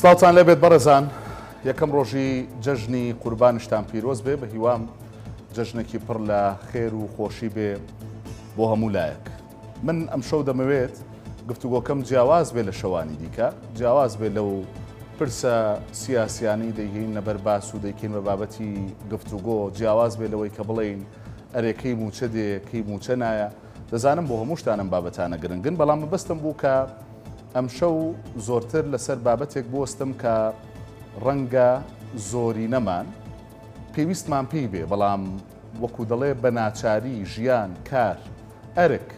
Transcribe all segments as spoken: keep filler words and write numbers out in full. سڵاوتان لێبێت بەڕێزان. یەکەم ڕۆژی جەژنی قوربانشتان پیرۆز بێ، بە هیوام جەژنێکی پڕ لە خێر و خۆشی بێ بۆ هەموو لایەک. من ئەم شەو دەمەوێت گفتوگۆکەم جیاواز بێ لە شەوانی دیکە، جیاواز بێ لەو پرسە سیاسیانی دەیگەین لەبەر باس و دەیکەین بە بابەتی گفتوگۆ، جیاواز بێ لەوەی کە بڵێین ئەرێکەی موچە دێ کەی موچە نایە. دەزانم بۆ هەموو شتانم بابەتانە گرنگن، بەڵام بەستم بوو کە ئەمشەو زۆرتر لەسەر بابەتێک بۆستم کە ڕەنگە زۆری نەمان پێویستمان پێی بێ، بەڵام وەکو دەڵێ بە ناچاری ژیان کار ئەرک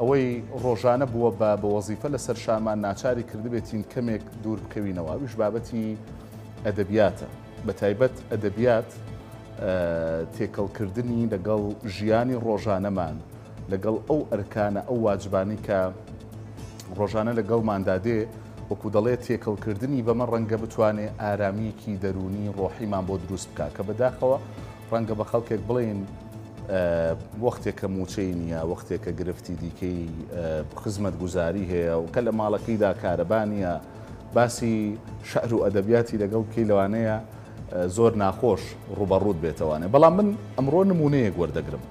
ئەوەی ڕۆژانە بووە بە بە وەزیفە لەسەر شامان ناچاری کردبێتین کەمێک دوور بکەوینەوە. ئەویش بابەتی ئەدەبیاتە، بە تایبەت ئەدەبیات تێکەڵکردنی لەگەڵ ژیانی ڕۆژانەمان، لەگەڵ ئەو ئەرکانە ئەو واجبانی کە ڕۆژانە لەگەڵماندا دێ، وەکو دەڵێت تێکەڵکردنی بەمە ڕەنگە بتوانێ ئارامیکی دەرونی ڕۆحیمان بۆ دروست بکە، کە بەداخەوە ڕەنگە بە خەڵکێک بڵێن وەختێکە موچەی نیە، وەختێکە گرفتی دیکەی خزمەت گوزاری هەیە و کە لە ماڵەکەیدا کارەبانە، باسی شعر و ئەدەبیاتی لەگەڵ بکەی لەوانەیە زۆر ناخۆش ڕوبەڕوود بێتەوانێ. بەڵام من ئەمڕۆ نمونەیەک وەردەگرم،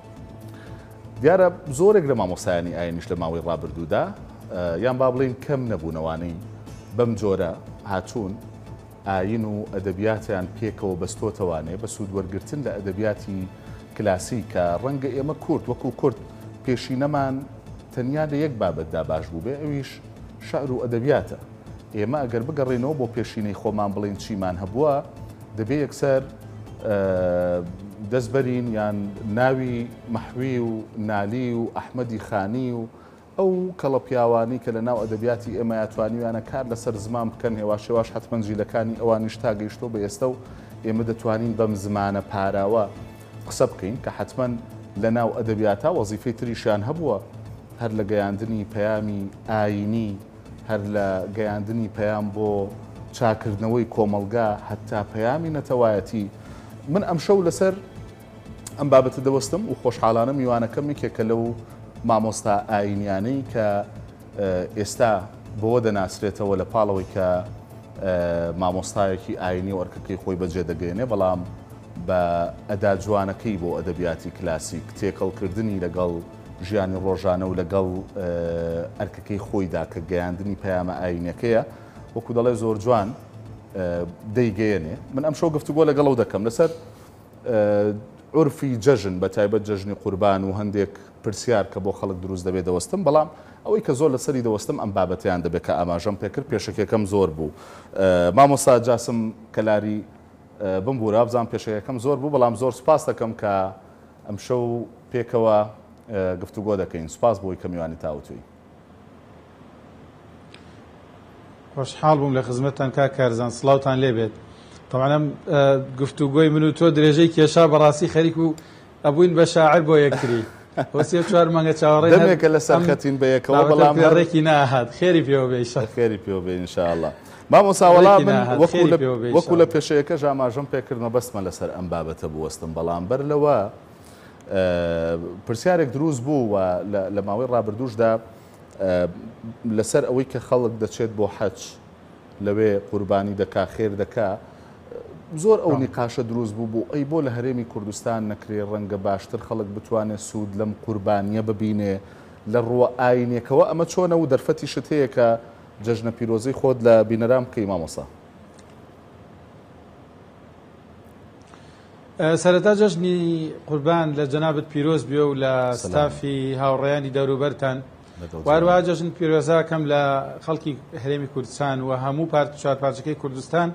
دیارە زۆرێک لە مامۆسایانی ئاینیش لە ماوەی ڕابردوودا یان با بڵین کەم نەبوونەوانەی بەم جۆرە هاتوون ئاین و ئەدەبیاتیان پێکەوە بەستۆتەوانێ بە سوودوەرگرتن لە ئەدەبیاتی کلاسی، کە ڕەنگە ئێمە کورد وەکو کورد پێشینەمان تەنیا لە یەک بابەتدا باش بوو بێ، ئەویش شعر و ئەدەبیاتە. ئێمە ئەگەر بگەڕێنەوە بۆ پێشینەی خۆمان بڵین چیمان هەبووە، دەبێ یەکسەر دەستبەرین یان ناوی مەحوی و نالی و ئەحمەدی خانی و ئەو کەڵە پیاوانی کە لە ناو ئەدەبیاتی ئێمە یاتوانیوانە کار لەسەر زمان بکەن، هێواشێواش حتمەنجیلەکانی ئەوانیش تاگەیشتۆ بە ئێستا و ئێمە دەتوانین بەم زمانە پاراوە قسە بکەین کە حتمەن لە ناو ئەدەبیاتە وەزیفەی تریشیان هەبووە، هەر لە گەیاندنی پەیامی ئاینی، هەر لە گەیاندنی پەیام بۆ چاکردنەوەی کۆمەلگا، هەتا پەیامی نەتەوایەتی. من ئەمشەو لەسەر ئەم بابەتە دەوەستم و خۆشحاڵانە میوانەکەم یەکێکە لەو مامۆستا ئاینیانەی کە ئێستا بۆ دەناسرێتەوە لە پاڵەوەی کە مامۆستایەکی ئاینی وەرکەکەی خۆی بەجێ دەگەێنێ، بەڵام بە ئەدا جوانەکەی بۆ ئەدەبیاتی کلاسیک تێکەڵکردنی لەگەڵ ژیانی ڕۆژانە و لەگەڵ ئەرکەکەی خۆیدا کە گەیاندنی پەیامە ئاینەکەیە وەکو دەڵێ زۆر جوان دەیگەێنێ. من ئەمشەو گفتوگۆ لەگەڵەوە دەکەم لەسەر عرفی جەژن، بە تایبەت جەژنی قوربان و هەندێک پرسیار کە بۆ خەڵک دروست دەبێت دەوەستم، بەڵام ئەوەی کە زۆر لەسەری دەوەستم ئەم بابەتیان دەبێت کە ئاماژەم پێکرد. پێشەکەکەم زۆر بوو، مامۆستا جاسم کەلاری بم بوورە، بزانم پێشەکەکەم زۆر بوو، بەڵام زۆر سوپاس دەکەم کە ئەمشەو پێکەوە گفتوگۆ دەکەین. سوپاس بۆی کە میوانی تاوتوێ. خۆشحاڵ بووم لە خزمەتتان کاکارزان، سڵاوتان لێبێت. تەوانم گفتوگۆی من و تۆ درێژەی کێشا بەڕاستی خەریک و ئەبووین بە شاعر بۆ یەکتری، وەسێ چوار مانگە چاوەڕێ دەمێکە لەسەر خەتین بە یەکەوە، بەڵام ڕێکی ناهات. خێری پێوە بێ ئینشاءڵڵا، خێری پێوە بێ ئینشاءڵڵا. مامۆستا وەڵام وەکو لە پێشەیەکەش ئاماژەم پێکردمە بەستمە لەسەر ئەم بابەتە بوەستم، بەڵام بەر لەوە پرسیارێک دروست بوو لە ماوەی ڕابردووشدا لەسەر ئەوەی کە خەڵک دەچێت بۆ حەج لەوێ قوربانی دەکا خێر دەکا، زۆر ئەو نیقاشە دروست بوو بوو ئەی بۆ لە هەرێمی کوردستان نەکرێ، ڕەنگە باشتر خەڵک بتوانێت سوود لەم قوربانیە ببینێ لە ڕووە ئاینێکەوە. ئەمە چۆنە و دەرفەتی شت هەیە کە جەژنە پیرۆزەی خۆت لە بینەران بکەی مامۆستا؟ سەرەتا جەژنی قوربان لە جەنابەت پیرۆز بێ و لە ستافی هاوڕێیانی دەوروبەرتان، واروا جەژن پیرۆزاکەم لە خەڵکی هەرێمی کوردستان و هەموو چوارپارچەکەی کوردستان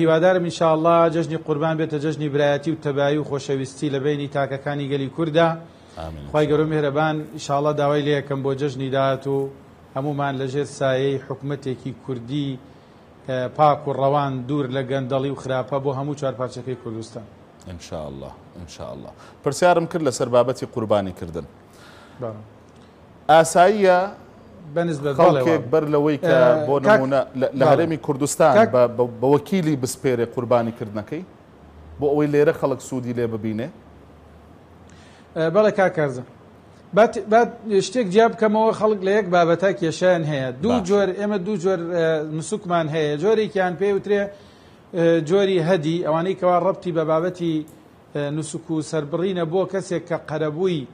هیوادارم ئینشاءڵڵا جەژنی قوربان بێتە جەژنی برایەتی و تەبایی و خۆشەویستی لە بینی تاکەکانی گەلی کووردا. خوای گەورە میهرەبان ئینشاءڵڵا داوای لێ یەکەم بۆ جەژنی داهات و هەمومان لەژێر سایەی حکومەتێکی کوردی پاک و ڕەوان دوور لە گەندەڵی و خراپە بۆ هەموو چوارپارچەکەی کوردستان ئینشاءڵڵا ئینشاءڵڵا. پرسیارم کرد لەسەر بابەتی قوربانی کردن، ئاساییە خەڵکێک بەر لەوەی کە بۆ نمونە لە هەرێمی کوردستان بە وەکیلی بسپێرێ قوربانیکردنەکەی بۆ ئەوەی لێرە خەڵک سوودی لێ ببینێ؟ بەڵێ کاکارزە، بعد شتێک جیاب بکەمەوە خەڵک لە یەک بابەتە کێشیان هەیە. دوو جۆر ئێمە دوو جۆر نسووکمان هەیە، جۆرێکیان پێی وترێ جۆری هەدی، ئەوانەی کەوا ڕەبتی بە بابەتی نسووک و سەربڕینە بۆ کەسێک کە قەرەبووی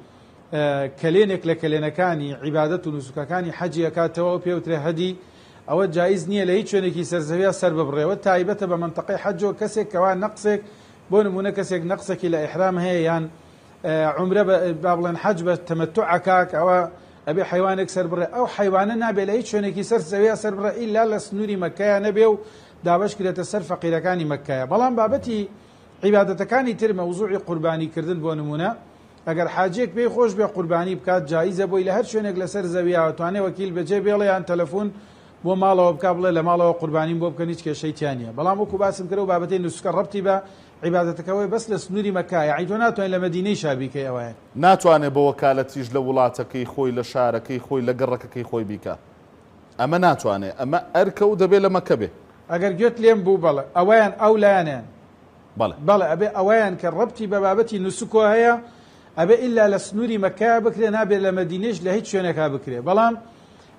کەلێنێک لە کەلێنەکانی عیبادەت و نسووکەکانی حەجی ئەکاتەوە و پێی وترێ هەدی. ئەوە جایز نییە لە هیچ شوێنێکی سەرزەویە سەر ببڕێەوە، تایبەتە بە منتەقەی حەج و کەسێک کەوا نەقسێک بۆ نمونە کەسێک نەقسێکی لە ئیحرام هەیە یان عمرە با بڵێن حەج بە تەمەتوعەکاک، ئەوە ئەبێ حیوانێک سەر بڕێ، ئەو حیوانە نابێت لە هیچ شوێنێکی سەرزەویە سەر بڕێ ئیلا لە سنووری مەکەیە نەبێ و دابەشکرێتە سەر فەقیرەکانی مەکەیە. بەڵام بابەتی عیبادەتەکانی تر مەوزوعی قوربانیکردن بۆ نمونە ئەگەر حاجێک پێی خۆش بێ قوربانی بکات جایزە بۆی لە هەر شوێنێک لە سەرزەویە توانێ وەکیل بەجێ بێڵێ یان تەلەفۆن بۆ ماڵەوە بکە بڵێ لە ماڵەوە قوربانیم بۆ بکەن هیچ کێشەی تیان نییە. بەڵام وەکو باسم کرد و بابەتی نوسکە ڕەبتی بە عیبادەتەکەەوەی بەس لە سنووری مەکایە، یعنی تۆ ناتوانێت لە مەدینەی شار بیکەی، ئەوەیە ناتوانێت بە وەکالەتیش لە وڵاتەکەی خۆی لە شارەکەی خۆی لە گەڕەکەکەی خۆی بیکە، ئەمە ناتوانێت، ئەمە ئەرکە و دەبێت لە مەکە بێ. ئەگەر گوێت لێم بوو بەڵێ ئەوەیان ئەو لایەنیان بەڵێ بەڵێ ئەبێ ئەوەیان کە ڕەبتی بە بابەتی نوسووکۆ هەیە ئەبێ ئیلا لە سنووری مەکایە بکرێ، نابێت لە مەدینەش لە هیچ شوێنێکا بکرێ. بەڵام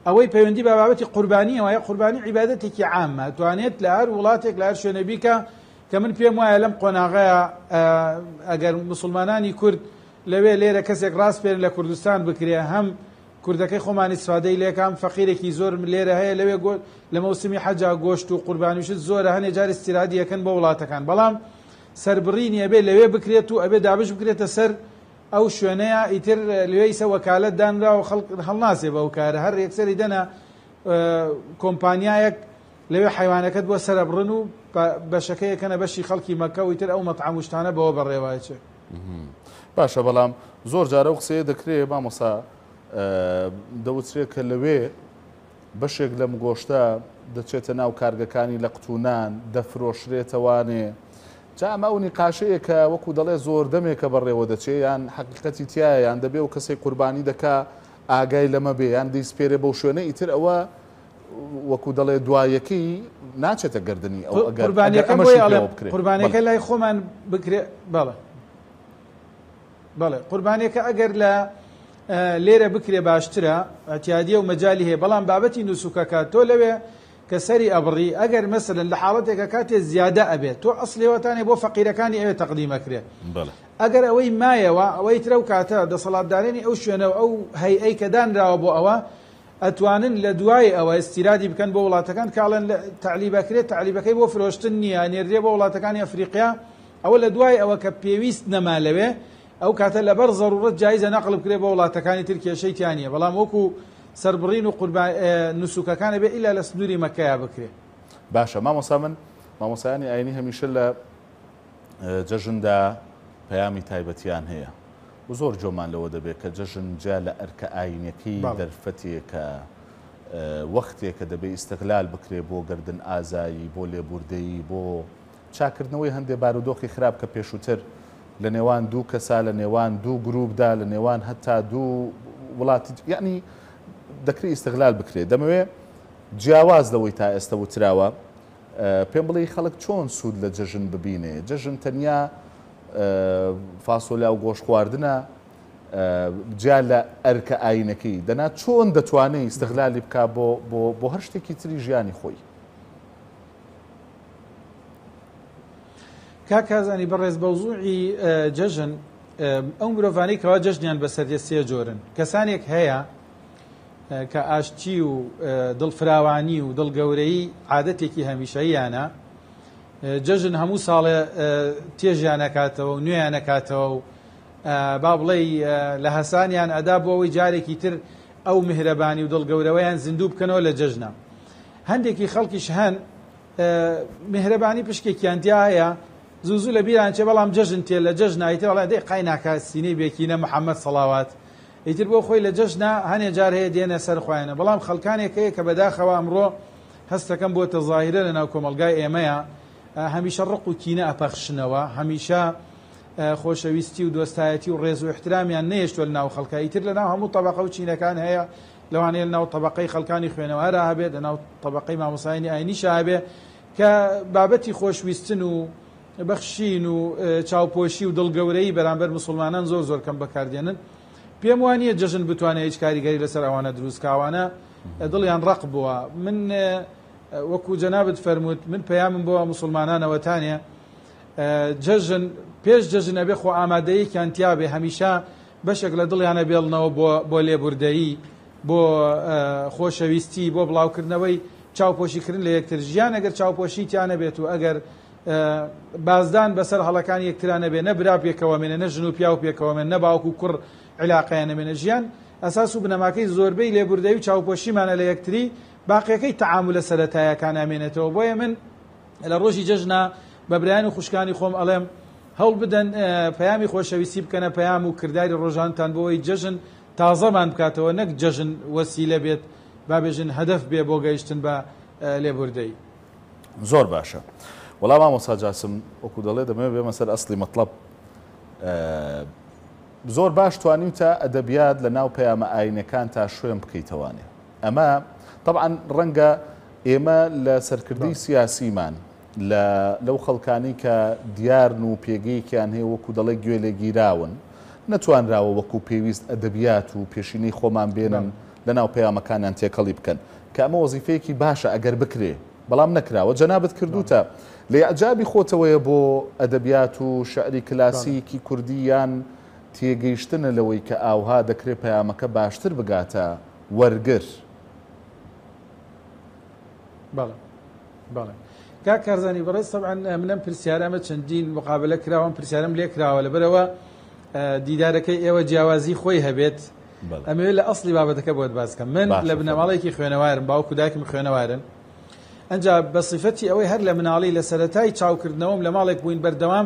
ئەوەی پەیوەندی بە بابەتی قوربانیە وایە قوربانی عیبادەتێکی عامە، توانێت لە هەر وڵاتێک لە هەر شوێنە بیکە کە من پێم وایە لەم قۆناغەیە ئەگەر مسلمانانی کورد لەوێ لێرە کەسێک ڕاستپێن لە کوردستان بکرێ، هەم کوردەکەی خۆمانی سوادەی لێکام فەقیرێکی زۆر لێرە هەیە لەوێ لە مەوسمی حەجا گۆشت و قوربانیشت زۆرە، هەنێ جار استیرادی یەکەن بۆ وڵاتەکان، بەڵام سەربڕینی ئەبێ لەوێ بکرێت و ئەبێ دابش بکرێتە سەر ئەو شوێنەیە ئیتر لەوێیسە وەکالەت دانرا و خەڵک هەڵناسێ بەو کارە، هەر یەکسەری دەنا کۆمپانیایەک لەوێ حیوانەکەت بۆ سەرەبڕن و بەشەکەیەکەنە بەشی خەڵکی مەکە و ئیتر ئەو مەطعام وشتانە بەوە بەڕێوایەچێ. باشە، بەڵام زۆر جارە ئەو قسەیە دەکرێت مامۆسا دەوترێت کە لەوێ بەشێک لەم گۆشتە دەچێتە ناو کارگەکانی لە قوتونان دەفرۆشرێتەوانێ، جا ئەمە ئەو نیقاشەیەکە وەکو دەڵێ زۆر دەمێکە بەڕێوە دەچێت یان حەقیقەتی تایە یان دەبێ و کەسێک قوربانی دەکا ئاگای لەمە بێ یان دیسپێرێ بەو شوێنە، ئیتر ئەوە وەکو دەڵێ دوایەکی ناچێتە گردنی ئەو قوربانیەکە لای خۆمان بکرێ. بەڵێ بەڵێ قوربانیەکە ئەگەر لە لێرە بکرێ باشترە، ئەتیادیە و مەجای هەیە، بەڵام بابەتی نووسکەکە تۆ لەوێ کە سەری ئەبڕی ئەگەر مەسەرن لە حاڵەتێکە کاتێ زیادە ئەبێت تۆ ئەسلێوەتانێ بۆ فەقیرەکانی ئەوێ تەقدیمەکرێت، ئەگەر ئەوەی مایەوە ئەوەی ترەو کاتە دەسەڵاتدارێنی ئەو شوێنەوە ئەو هەیەی کە دانراوە بۆ ئەوە ئەتوانن لە دوای ئەوە ئستیرادی بکەن بۆ وڵاتەکان کاڵێن تەعلیبەکرێت، تەعلیبەکەی بۆ فرۆشتن نییە نێردێ بۆ وڵاتەکانی ئەفریقیا، ئەوە لە دوای ئەوە کە پێویست نەما لەوێ ئەو کاتە لەبەر زەڕوڕەت جایزە نەقڵ بکرێت بۆ وڵاتەکانی تر کێشەی تیانە. بەڵام وەکو سەربڕین و نووسکەکانە بێ ئیلا لە سنووری مەکەیە بکرێت. باشە، مامۆسا من مامۆسایانی ئاینی هەمیشە لە جەژندا پەیامی تایبەتیان هەیە و زۆر جۆمان لەوە دەبێت کە جەژن جا لە ئەرکە ئاینەکەی دەرفەتێکە وەختێک کە دەبێت ئیستقلال بکرێت بۆ گردن ئازایی، بۆ لێبوردەیی، بۆ چاکردنەوەی هەندێک بارودۆخی خراپ کە پێشووتر لە نێوان دوو کەسا لە نێوان دوو گروپدا لە نێوان هەتا دوو وڵاتی یعنی دەکری ئیستقلال بکرێت. دەمەوێت جیاواز لەوەی تا ئێستا وتراوە پێم بڵێ خەڵک چۆن سوود لە جەژن ببینێ؟ جەژن تەنیا فاسۆلیا و گۆش خواردنە جا لە ئەرکە ئاینەکەی دەنا، چۆن دەتوانێت ئیستقلالی بکا بۆ هەر شتێکی تری ژیانی خۆی؟ کاکازانی بەڕێز بەوزوعی جەژن ئەو مرۆڤانەی کەوا جەژنیان بەسەردێسیە جۆرن، کەسانێک هەیە کە ئاشتی و دڵفراوانی و دڵگەورەی عادەتێکی هەمیشەییانە، جەژن هەموو ساڵێ تێژیانەکاتەوە و نوێیانەکاتەوە و با بڵێ لە هەسانیان ئەدا بۆ ئەوەی جارێکی تر ئەو میهرەبانی و دڵگەورەوەیان زیندوو بکەنەوە لە جەژنە. هەندێکی خەڵکیش هەن میهرەبانی پشکێکیان دیایە زوو زوو لە بیرانچێ، بەڵام جەژن تێ لە جەژنایتێ وڵای دەیقای ناکات سینەی بێکینە محەممەد سەڵاوات ئیتر بۆ خۆی لە جەژنە هەنێ جار هەیە دێنە سەر خۆیانە. بەڵام خەڵکانێک هەیە کە بەداخەوە ئەمڕۆ هەستەکەم بۆ تەظاهرە لەناو کۆمەلگای ئێمەیە، هەمیشە ڕق و کینە ئەپەخشنەوە، هەمیشە خۆشەویستی و دۆستایەتی و ڕێز و احترامیان نەیشتوە لەناو خەڵکە، ئیتر لەناو هەموو تەبەقە و چینەکان هەیە، لەوانەیە لەناو تەبەقەی خەڵکانی خوێنەوارە هەبێت، لەناو تەبەقەی مامۆسایانی ئاینیشە هەبێت کە بابەتی خۆشویستن و بەخشین و چاوپۆشی و دڵگەورەی بەرامبەر مسلمانان زۆر زۆر کەم بەکاردێنن. پێم وانییە جژن بتوانێت هیچ کاریگەری لەسەر ئەوانە دروستکاوانە دڵیان ڕق بووە. من وەکو جەنابت فەرمووت من پەیامم بۆ موسڵمانانەوەتانە جژن پێش جژنە بێ خۆ ئامادەیەکیان تیا بێ هەمیشە بەشێک لە دڵیانە بێڵنەوە بۆ لێبوردەیی، بۆ خۆشەویستی، بۆ بڵاوکردنەوەی چاوپۆشیکردن لە یەکتر ژیان. ئەگەر چاوپۆشیتیانە بێت و ئەگەر بازدان بەسەر هەڵەکان یەکترانە بێ، نە برا پێکەوە مێنە، نە ژن و پیا و پێکەوە مێنە، نە باوک و کوڕ علاقەیانە مێنە. ژیان ئەساس و بنەماکەی زۆربەی لێبوردەوی و چاوپۆشیمانە لە یەکتری، باقیەکەی تەعامولە سەرەتایەکان ئامێنێتەوە. بۆیە من لە ڕۆژی جەژنا بە برایان و خوشکانی خۆم ئەڵێم هەوڵ بدەن پەیامی خۆشەویستی بکەنە، پەیام و کردداری ڕۆژانتان بۆەوەی جەژن تازەمان بکاتەوە، نەک جەژن وەسیلە بێت، بابێژن هەدەف بێ بۆ گەیشتن بە لێبوردەی. زۆر باشە. وەڵام مامۆستا جاسم وەکو دەڵێ دەمەوێت بێمە سەر ئەسڵی مەطلب. زۆر باش توانیم تا ئەدەبیات لە ناو پەیامە ئاینەکان تا شوێن بکەیتەوانێ. ئەمە طبعا ڕەنگە ئێمە لە سەرکردی سیاسیمان لەو خەڵکانی کە دیارن و پێگەیەکیان هەیە وەکو دەڵێ گوێ لێگیراون، نەتوانراوە وەکو پێویست ئەدەبیات و پێشینەی خۆمان بێنن لە ناو پەیامەکانیان تێکەڵی بکەن کە ئەمە وەزیفەیەکی باشە ئەگەر بکرێ، بەڵام نەکراوە. جەنابەت کردوتە لێ ئەجابی خۆتەوەیە بۆ ئەدەبیات و شعری کلاسیکی کوردییان تێگەیشتنە لەوەی کە ئاوها دەکرێت پەیامەکە باشتر بگاتە وەرگر. بەڵێ بەڵێ کاک کارزانی بەڕێز، طبعا منم پرسیارامە چەندین مقابلە کراوە، پرسیارم لێ کراوە لەبەرەوە دیدارەکەی ئێوە جیاوازی خۆی هەبێت، ئەمەوێت لە ئەسڵی بابەتەکە بۆت باز بکەم. من لە بنەماڵێکی خوێنەوارم، باوکو و دایکم خوێنەوارن، ئەنجا بە سیفەتی ئەوەی هەر لە مناڵی لە سەرەتای چاوکردنەوەم لە ماڵێک بووین بەردەوام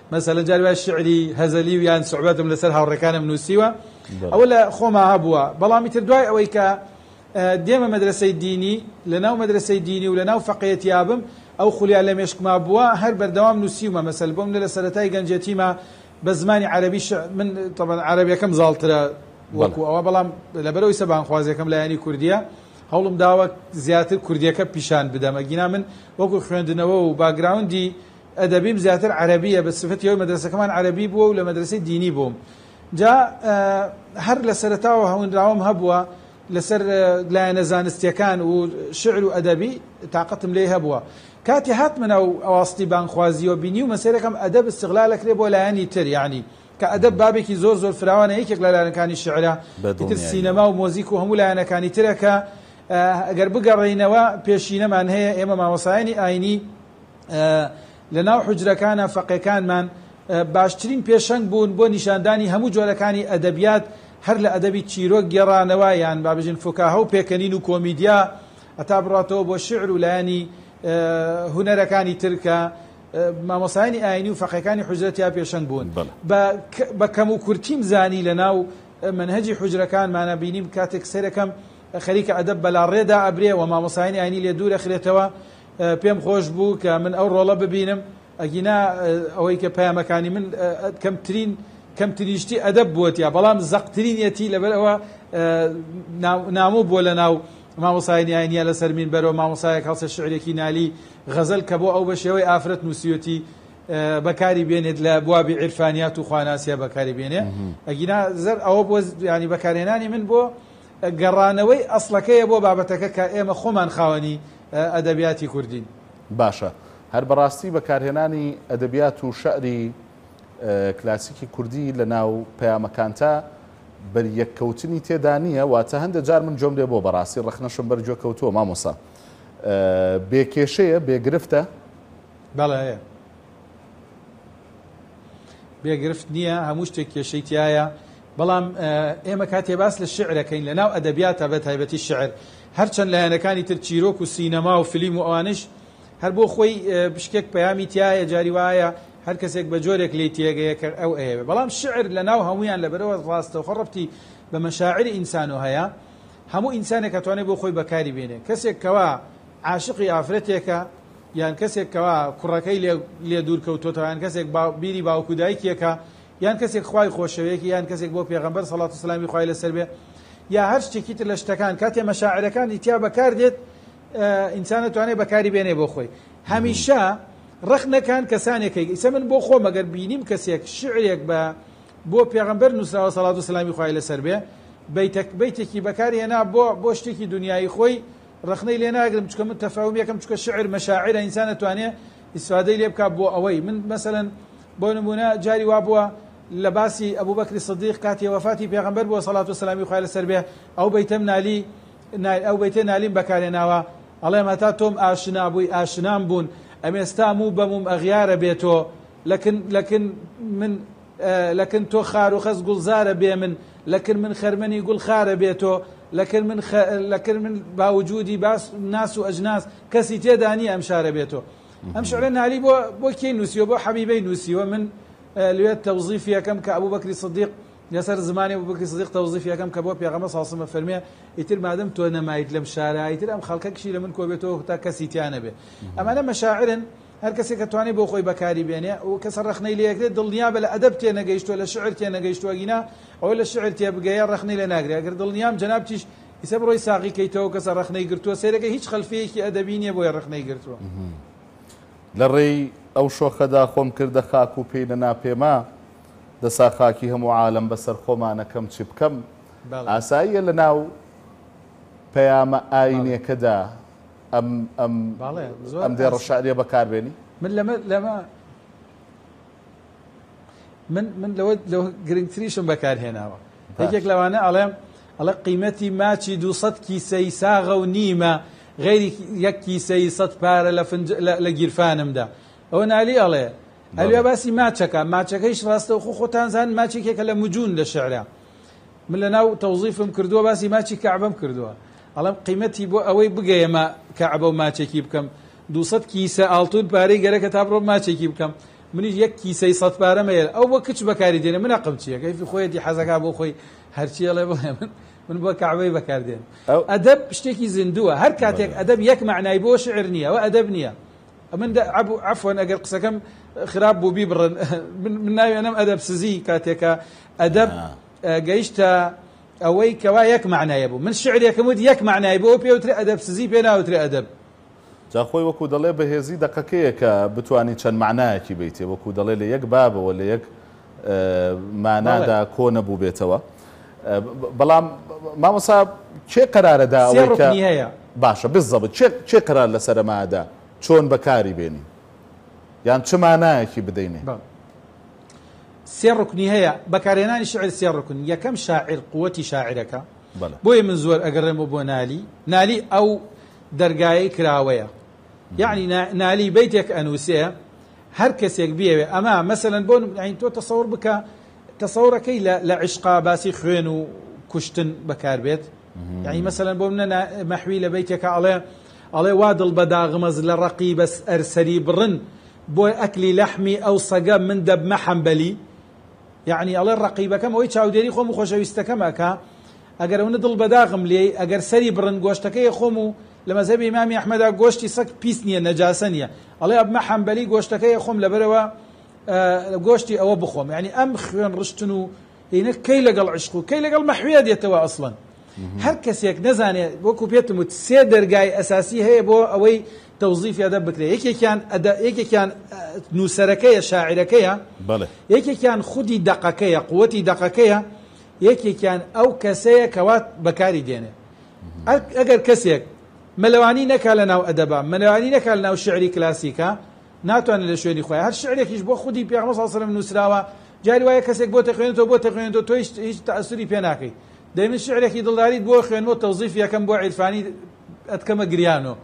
مەسەلەن جار وای شعری هەزەلی و یان سوعبەتم لەسەر هاوڕێکانم نووسیوە، ئەوە لە خۆما هەبووە. بەڵامی تر دوای ئەوەی کە دێمە مەدرسەی دینی، لەناو مەدرسەی دینی و لەناو فەقیهەتیابم ئەو خولیا لە مێشکما بووە، هەر بەردەوام نووسیمە. مەسەل بۆم لە سەرەتای گەنجەتیمە بە زمانی عەرەبی، من طبعا عەرەبیەکەم زاڵترە وەکو ئەوە، بەڵام لەبەرەوەی سەبانخوازیەکەم لە یانی کوردیە هەوڵم داوە زیاتر کوردیەکە پیشان بدەمە. گینا من وەکو خوێندنەوە و باگراوندی ئەدەبیم زیاتر عەرەبیە، بە سفەتی ئەوەی مەدرسەکەمان عەرەبی بووە و لە مەدرسەی دینی بووم. جا هەر لە سەرەتاوە هەوڵدراوەم هەبووە لەسەر لایەنە زانستیەکان و شعر و ئەدەبی تااقەتم لێ هەبووە. کاتی هاتمنە و ئەواستی بانخوازیەوە بینی و مەسەرەکەم ئەدەب استیغلال لەکرێ بۆ لایەنی تر، یعنی کە ئەدەب بابێکی زۆر زۆر فراوانە، یەکێک لە لایەنەکانی شعرە، ئیتر سینەما و مۆزیک و هەموو لایەنەکانی ترەکە. ئەگەر بگەڕینەوە پێشینەمان هەیە ئێمە مامۆسایانی ئاینی لە ناو حجرەکانە فەقیهەکانمان باشترین پێشەنگ بوون بۆ نیشاندانی هەموو جۆرەکانی ئەدەبیات، هەر لە ئەدەبی چیرۆک گێڕانەوە یان بابژین فۆکاهە و پێکەنین و کۆمیدیا ئەتا بڕاتەوە بۆ شعر و لایانی هونەرەکانی ترکە. مامۆسایانی ئاینی و فەقیهەکانی حجرەتیا پێشەنگ بوون. بە کەم و کورتیم زانی لە ناو منهەجی حجرەکانمانە بینیم کاتێک سەرەکەم خەریکە ئەدەب بەلاڕێدا ئەبرێ و مامۆسایانی ئاینی لێ دوور ئەخرێتەوە. پێم خۆش بوو کە من ئەو ڕۆڵە ببینم، ئەگینا ئەوەی کە پەیامەکانی من کەمترین کەمتریشتی ئەدەب بووەتیا، بەڵام زەقترینەتی لەبەر ئەوە ناموو بووە لە ناو مامۆسایانی ئاینیە لەسەر من بەرەوە. مامۆسایەک هەڵسە شعرێکی نالی غەزەل کە بۆ ئەو بە شێوەی ئافرەت نووسیوەتی بەکاری بێنێت لە بوابی عیرفانیات و خواناسیە بەکاری بێنێ، ئەگینا زەر ئەوە بۆ ینی بەکارهێنانی من بۆ گەڕانەوەی ئەسڵەکەیە بۆ بابەتەکە کە ئێمە خۆمان خاوەنی ئەدەبیاتی کوردین. باشە. هەر بەڕاستی بەکارهێنانی ئەدەبیات و شعری کلاسیکی کوردی لە ناو پەیامەکانتا بەریەککەوتنی تێدا نییە، واتە هەندە جار من جۆم لێ بۆ بەڕاستی ڕخنەشم بەرجۆ کەوتووە مامۆسا، بێکێشەیە بێگرفتە؟ بەڵێ هەیە، بێگرفت نییە، هەموو شتێک کێشەی تایە، بەڵام ئێمە کاتێ باس لە شعرەکەین لە ناو ئەدەبیاتە بە تایبەتی شعر، هەرچەند لایەنەکانی تر چیرۆک و سینەما و فیلم و ئەوانش هەر بۆ خۆی بشکێک پەیامی تایە، جاری وایە هەر کەسێک بە جۆرێک لێ تێگەیە کرد ئەو ئێوێ. بەڵام شعر لە ناو هەمویان لەبەرەوە ڕاستەوخۆ ڕەبتی بە مەشاعری ئینسان و هەیە، هەموو ئینسانێک ئەتوانێت بۆ خۆی بەکاری بێنێ. کەسێک کەوا عاشقی ئافرەتێکە یان کەسێک کەوا کوڕەکەی لێ دوورکەوتۆتەوە یان کەسێک بیری باوکو دایکیەکە یان کەسێک خوای خۆشەوێکی یان کەسێک بۆ پێغەمبەر سەڵات و سەلامی خوای لەسەر بێ یا هەر شتێکی تر لە شتەکان کاتێ مەشاعرەکان ئیتیا بەکار دێت ئینسان ئەتوانێت بەکاری بێنێ بۆ خۆی هەمیشە ڕخ نەکان کەسانێکی ئیسە من بۆ خۆ مەگەر بینیم کەسێک شعرێک بە بۆ پێغەمبەر نووسراوە سەڵات و سەلامی خوای لەسەر بێ بەیتێکی بەکارهێنا بۆ بۆ شتێکی دنیای خۆی رخني لنا أقدر مشكلة متفاهم يا كم مشكلة شعر مشاعر إنسانة توانية استفادة اللي بكا بو أوي من مثلا بونمونا جاري وابوا لباسي أبو بكر الصديق كاتي وفاتي بيغمبر بو صلاة والسلام وخير السربية أو بيتمنا لي أو بيتنا لي بكاريناوا الله ما تاتم أشنا بوي أشنام بون أم يستامو بمم أغيار بيتو لكن لكن من آه لكن تو خارو خز قل زار بي من لكن من خرمني يقول خار بيتو لكن من خ... لكن من باوجودي باس ناس واجناس كسي تيداني ام شاربيته ام شعرنا علي بو بو كي نوسي بو حبيبي نوسي ومن لويت توظيفيا كم كابو بكر الصديق ياسر زماني ابو بكر الصديق توظيفيا كم كابو يا غمص عاصمه فرميه يتر ما دام تو انا ما يتلم شارع يتر ام خلقك شي لمن كوبيتو تا كسي تيانا به اما انا مشاعرن هر کسی که توانی با خوی بکاری بینه و کسر رخنی لیکده دل نیام بل ادب تی نگیشت ولا شعر تی نگیشت وگینا اول شعر تی بگیر رخنی لنگری اگر دل نیام جناب تیش حساب روی ساقی کی تو کسر رخنی گرتو سر که هیچ خلفیه که ادبی نیه بو رخنی گرتو لری او شو خدا خوم کرد خاکو پین ناپیما دسا خاکی هم عالم بسر خومانه کم چی بکم عسایی لناو پیام آینی کدا ام ام ام دير الشعريه بكار بيني من لما لما من من لو لو جرينتريشن بكار هنا هيك لو انا على على قيمتي ما تشدو صدكي سيساغه ونيمه غير يكي سيصد بار لفنج لجرفانم ده وانا علي عليه قالوا بس ما تشكا ما تشكيش راسته اخو خوتان زان ما تشكي كلام مجون للشعر من لنا توظيفهم كردوه بس ما تشكي كعبهم كردوه علم قيمتي بو اوي بقى ما كعبو ما تشكي بكم دوصد كيسه التون باري غير كتابرو ما تشكي بكم من يك كيسه يصد بار ما او بو كتش بكاري دينا من اقمتي كيف خويا دي حزقه بو خوي هرشي الله من من بو كعبي بكار دين ادب اشتكي زندوه هر كاتك ادب يك معناي بو شعرنيه وادبنيه من عبو عفوا اقل قصه كم خراب بو بيبر من من انا ادب سزي كاتك ادب قيشتا اوي كوا يك معنى يبو من شعر يك مود يك معنى يبو بيوتري ادب سزي بينا وتري ادب جا خوي وكو دله بهزي دقيقك بتواني كان معناه كي بيتي وكو دله يك باب ولا يك معنى دا كون ابو بيتوا بلا ما مصاب شي قرار دا اويك باشا بالضبط شي شي قرار لسر ما دا شلون بكاري بيني يعني شو معناه كي بديني سير ركني هي بكاريناني شعر سير ركني يا كم شاعر قوتي شاعرك بوي من زور اقرم بو نالي نالي او درقاي كراويه يعني نالي بيتك انوسيه هركسك بيه اما مثلا بون يعني تو تصور بك تصورك لعشقه باسي خوين وكشتن بكار بيت يعني مثلا بون محوي لبيتك على على واد البداغمز للرقي بس ارسلي برن بو اكلي لحمي او صقام من دب محنبلي يعني على الرقيبه كم وي تشاوديري خوم خوشويستكماكا اگر ون دل بداغم لي اگر سري برن گوشتكي خوم لما زبي امام احمد گوشتي سك بيسنيه نجاسنيه الله اب محنبلي گوشتكي خوم لبروا گوشتي او بخوم يعني ام خيون رشتنو هنا كي لقل عشقو كي لقل محويه ديتوا اصلا هر كسيك نزاني بوكو بيتمو سي درجاي اساسي هي بو اوي توظيف ادب بكري هيك كان هيك كان نوسركيه شاعركيه بله هيك كان خدي دقكيه قوتي دقكيه هيك كان او كسيه كوات بكاري دينه اگر كسيك ملواني نكالنا وادبا ملواني نكالنا وشعري كلاسيكا ناتو انا لشوي خويا هر شعرك يشبه خدي بيغمس اصلا من نوسراوا جاري ويا كسيك بو تقينتو بو تقينتو تو ايش تاثيري بيناكي دائما شعرك يدلاري بو خينو توظيف يا كم بو عرفاني اتكما غريانو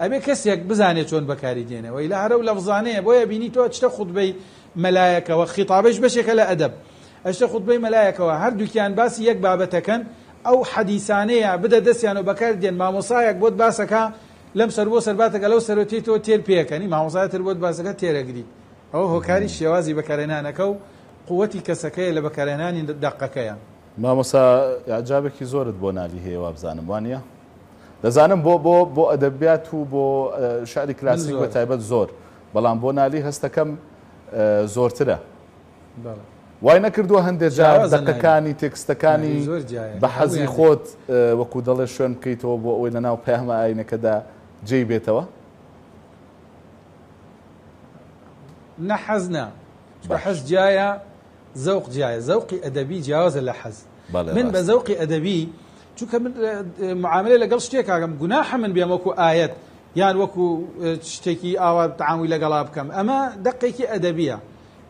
ابي كسيك بزاني شلون بكاري دينا وإلى هرو لفظانيه بويا بيني تو تاخذ بي ملائكه وخطابش بشكل لا ادب اشتاخذ بي ملائكه وهر دوكيان باس يك بابتكن او حديثانيه بدا دسيانو بكاري دين ما مصايك بود باسكا لم سربو سرباتك لو سروتيتو تير بيك يعني ما مصايت بود باسكا تيرغري او هو كاري شوازي بكارينانكو قوتي كسكيه لبكاريناني دقكيا ما مصا اعجابك زورت بونالي هي وابزان بوانيا دەزانم بۆ بۆ بۆ ئەدەبیات و بۆ شعری کلاسیک بە تایبەت زۆر، بەڵام بۆ نالی هەستەکەم زۆرترە. وای نەکردووە هەندێک جار دەقەکانی تێکستەکانی بە حەزی خۆت وەکو دەڵێ شوێن بکەیتەوە بۆ ئەوەی لەناو پەیامە ئاینەکەدا جێی بێتەوە؟ نە حەز نا، چونکە حەز جیایە، زەوق جیایە، زەوقی ئەدەبی جیاوازە لە حەز. من بە زەوقی ئەدەبی چونکە من معاملەی لەگەڵ شتێک ئاگەم، گوناحە من بێم وەکو ئایەت یان وەکو شتێکی ئاوا تەعامولی لەگەڵا بکەم، ئەمە دەقێکی ئەدەبیە.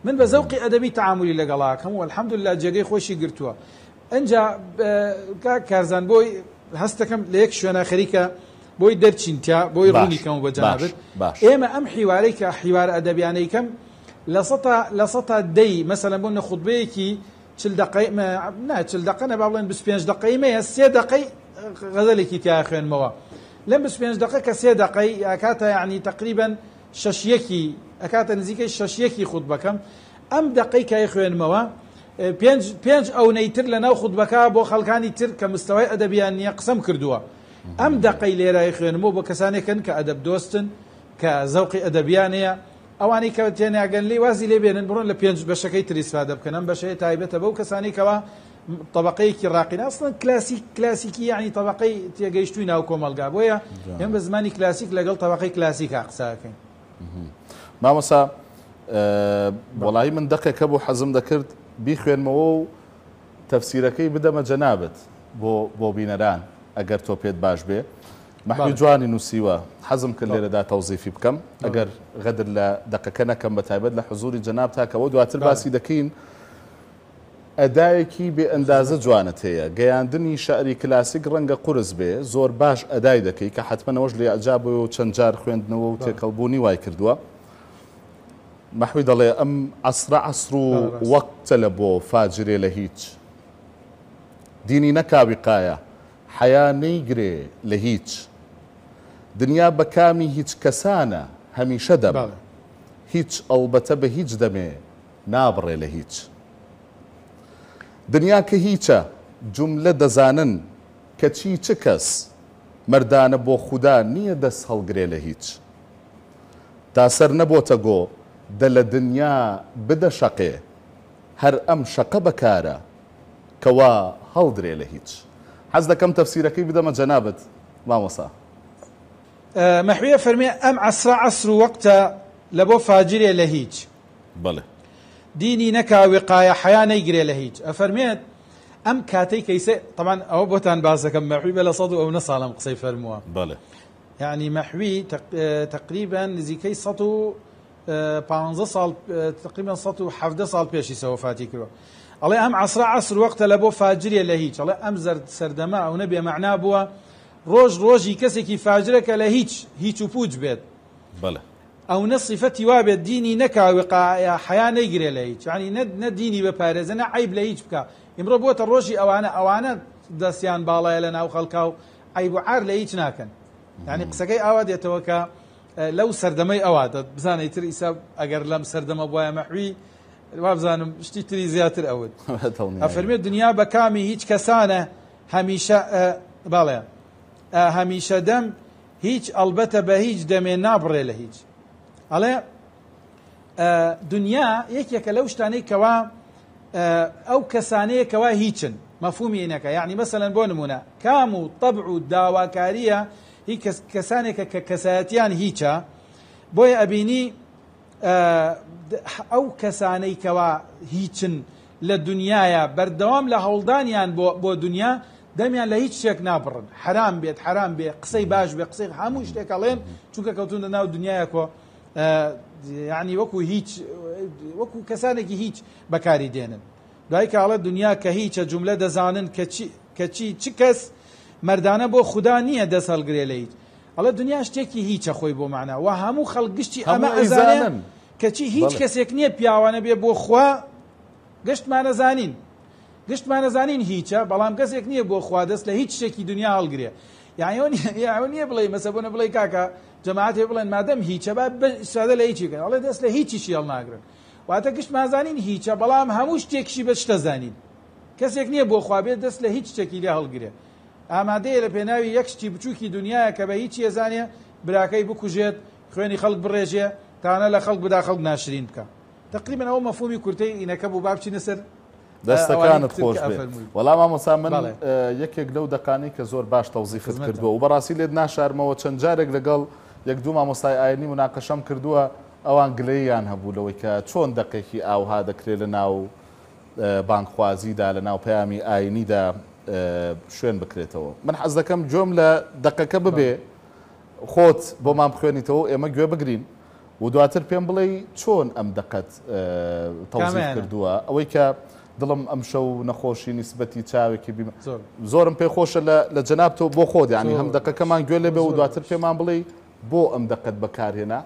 من بزوقي ادبي تعاملي لقلاك هم والحمد لله جاي خوشي قرتوا انجا كارزان بوي هستكم ليك شو انا خريكه بوي درتشنتا بوي روني كم بجانبك ايما ام حواريك حوار ادبي يعني كم لسطا لسطا دي مثلا قلنا خطبيكي تشل دقيق ما نا تشل دقيق انا بابلن بس بينج دقيق ما سي دقيق غزلكي تاع اخوان موا لم بس بينج دقيق سي دقيق كاتا يعني تقريبا ششيكي اكاتا نزيكي ششيكي خطبكم ام دقيقه يا اخوان موا بينج بينج او نيتر لنا خطبكا بو خلكاني تر كمستوى ادبيان يقسم كردوا ام دقي ليرا يا اخوان مو بكساني كن كادب دوستن كذوقي ادبيانيه اواني كتيني قال لي وازي لي بين برون لبينج بشكي تر استفاده بكنم بشي تايبته بو كساني كوا طبقيك الراقينا اصلا كلاسيك كلاسيكي يعني طبقي تيجيشتونا وكمال قابويا يعني بزماني كلاسيك لقل طبقي كلاسيك اقساكين مامۆستا وەڵامی من دەقێکە بۆ حەزم دەکرد بیخوێنمەوە و تەفسیرەکەی بدەمە جەنابەت بۆ بۆ بینەران ئەگەر تۆ پێت باش بێ مەحوی جوانی نووسیوە حەزم کرد لێرەدا تەوزیفی بکەم ئەگەر غەدر لە دەقەکە نەکەم بە تایبەت لە حزوری جەناب تاکەەوە دواتر باسی دەکەین ئەدایەکی بێ ئەندازە جوانت هەیە گەیاندنی شەعری کلاسیک ڕەنگە قورس بێ زۆر باش ئەدای دەکەی کە حتممەەوەش لێ ئەجابەوە و چەند جار خوێندنەوە و تێکەڵبوونی وای کردووە محوی دەڵێ ئەم عەسرە عەسر و وەقتە لە بۆ فاجرێ لە هیچ دینی نەکاویقایە حەیا نەیگرێ لە هیچ دنیا بە کامی هیچ کەسانە هەمیشە دەبێ هیچ ئەڵبەتە بە هیچ دەمێ نابڕێ لە هیچ دنیا کە هیچە جوملە دەزانن کەچی چ کەس مردانە بۆ خودا نییە دەست هەڵگرێ لە هیچ تاسەر نەبۆتە گۆ دە لە دنیا بدە شەقێ هەر ئەم شەقە بەکارە کەوا هەڵدرێ لە هیچ حەز دەکەم تەفسیرەکەی بدەمە جەنابەت مامۆستا مەحویە فەرمێ ئەم عەسرە عەسر و وەقتە لە بۆ فاجرێ لە هیچ بەڵێ ديني نكا وقاية حياة نيجري لهيج أفرميت أم كاتي كيسي طبعا أو بوتان بازا كم محوي بلا صدو أو نص على مقصي فرموها بله يعني محوي تقريبا زي كي صدو بانزا صال تقريبا صدو حفدة صال بيشي سوا فاتي كرو الله أم عصر عصر وقت لبو فاجري لهيج الله أم زرد سردما أو نبي معناه بوا روج روجي كسي كي فاجرك لهيج هيج وبوج بيت بله او نصفتي وابد ديني نكا وقايا حياه نيجري لهيج يعني ند نديني بباريز انا عيب لهيج بكا امرو بوت الروجي او انا او انا دسيان بالا لنا او خلقاو عيب عار لهيج ناكن يعني قسكي اواد يتوكا لو سردمي اواد بزاني تري سب اگر لم سردم ابويا محوي وابزانم شتي تري زياتر اول افرمي الدنيا بكامي هيج كسانه هميشه بالا هميشه دم هيج البته بهيج دم نابري لهيج على دنيا يكيك لو شتاني كوا أو كساني كوا هيتشن مفهومي هناك يعني مثلا بونمونا كامو طبعو داواكارية هي كساني ككساتيان هيتشا بويا أبيني أو كساني كوا هيتشن لدنيايا بردوام لهولدانيان بو, بو دنيا دەمیان لە هیچ شتێک نابڕن حرام بێت حرام بێ قسەی باش بێ قسەی هەموو شتێک ئەڵێن چونکە کەوتونە ناو دنیایەکۆ یعنی وەکو هیچ وەکو کەسانێکی هیچ بەکاری دێنن دوایکە ئەڵێ دنیا کە هیچە جوملە دەزانن کە چی چ کەس مەردانە بۆ خودا نییە دەست هەڵگرێ لە هیچ ئەڵێ دنیا شتێکی هیچە خۆی بۆ مانە و هەموو خەڵک گشتی ئەمە ئەزانێن کە چی هیچ کەسێک نییە پیاوانە بێ بۆ خوا گشتمانە زانین گشتمان نزانین هیچە بەڵام کەسێک نییە بۆ خوا دەست لە هیچ شتێکی دنیا هەڵگرێ یاو نییە بڵێ مەسە بۆنە بڵێ کاکە جەماعەتێ بڵێن مادەم هیچە با ئیسادە لە هیچی بکەن ئەڵێ دەست لە هیچیشی هەڵناگرن واتە گشتمان زانین هیچە بەڵام هەموو شتێکشی بە شتە زانین کەسێک نییە بۆ خوا بێت دەست لە هیچ شتێکی لێ هەڵگرێ ئامادەیە لە پێناوی یەکشتی بچووکی دنیاە کە بە هیچ یێزانێ براکەی بکوژێت، خوێنی خەڵک بڕێژێ، تانە لە خەڵک بدا خەڵک ناشرین بکە. تقریبا ئەوە مەفهومی کورتەی ئینەکە بوو. با بچینە سەر دەستەکانت خۆش بێت. وەڵام مامۆستا من یەکێک لەو دەقانەی کە زۆر باش تەوزیفت کردووە و بەڕاستی لێت ناشارمەوە، چەند جارێک لەگەڵ یەک دوو مامۆستای ئاینی مناقەشەم کردووە، ئەوان گلەییان هەبوو لەوەی کە چۆن دەقێکی ئاوها دەکرێت لە ناو بانکخوازیدا، لە ناو پەیامی ئاینیدا شوێن بکرێتەوە. من حەز دەکەم جۆم لە دەقەکە ببێ، خۆت بۆ مام بخوێنیتەوە، ئێمە گوێ بگرین و دواتر پێم بڵێ چۆن ئەم دەقەت تەوزیف کردووە. ئەوەی کە دڵم ئەمشەو نەخۆشی نیسبەتی چاوێکی بیمە زۆرم پێی خۆشە لە جەناب تۆ بۆ خۆت، یعنی هەم دەقەکەمان گوێ لێ بێ و دواتر پێمان بڵێ بۆ ئەم دەقەت بەکارهێنا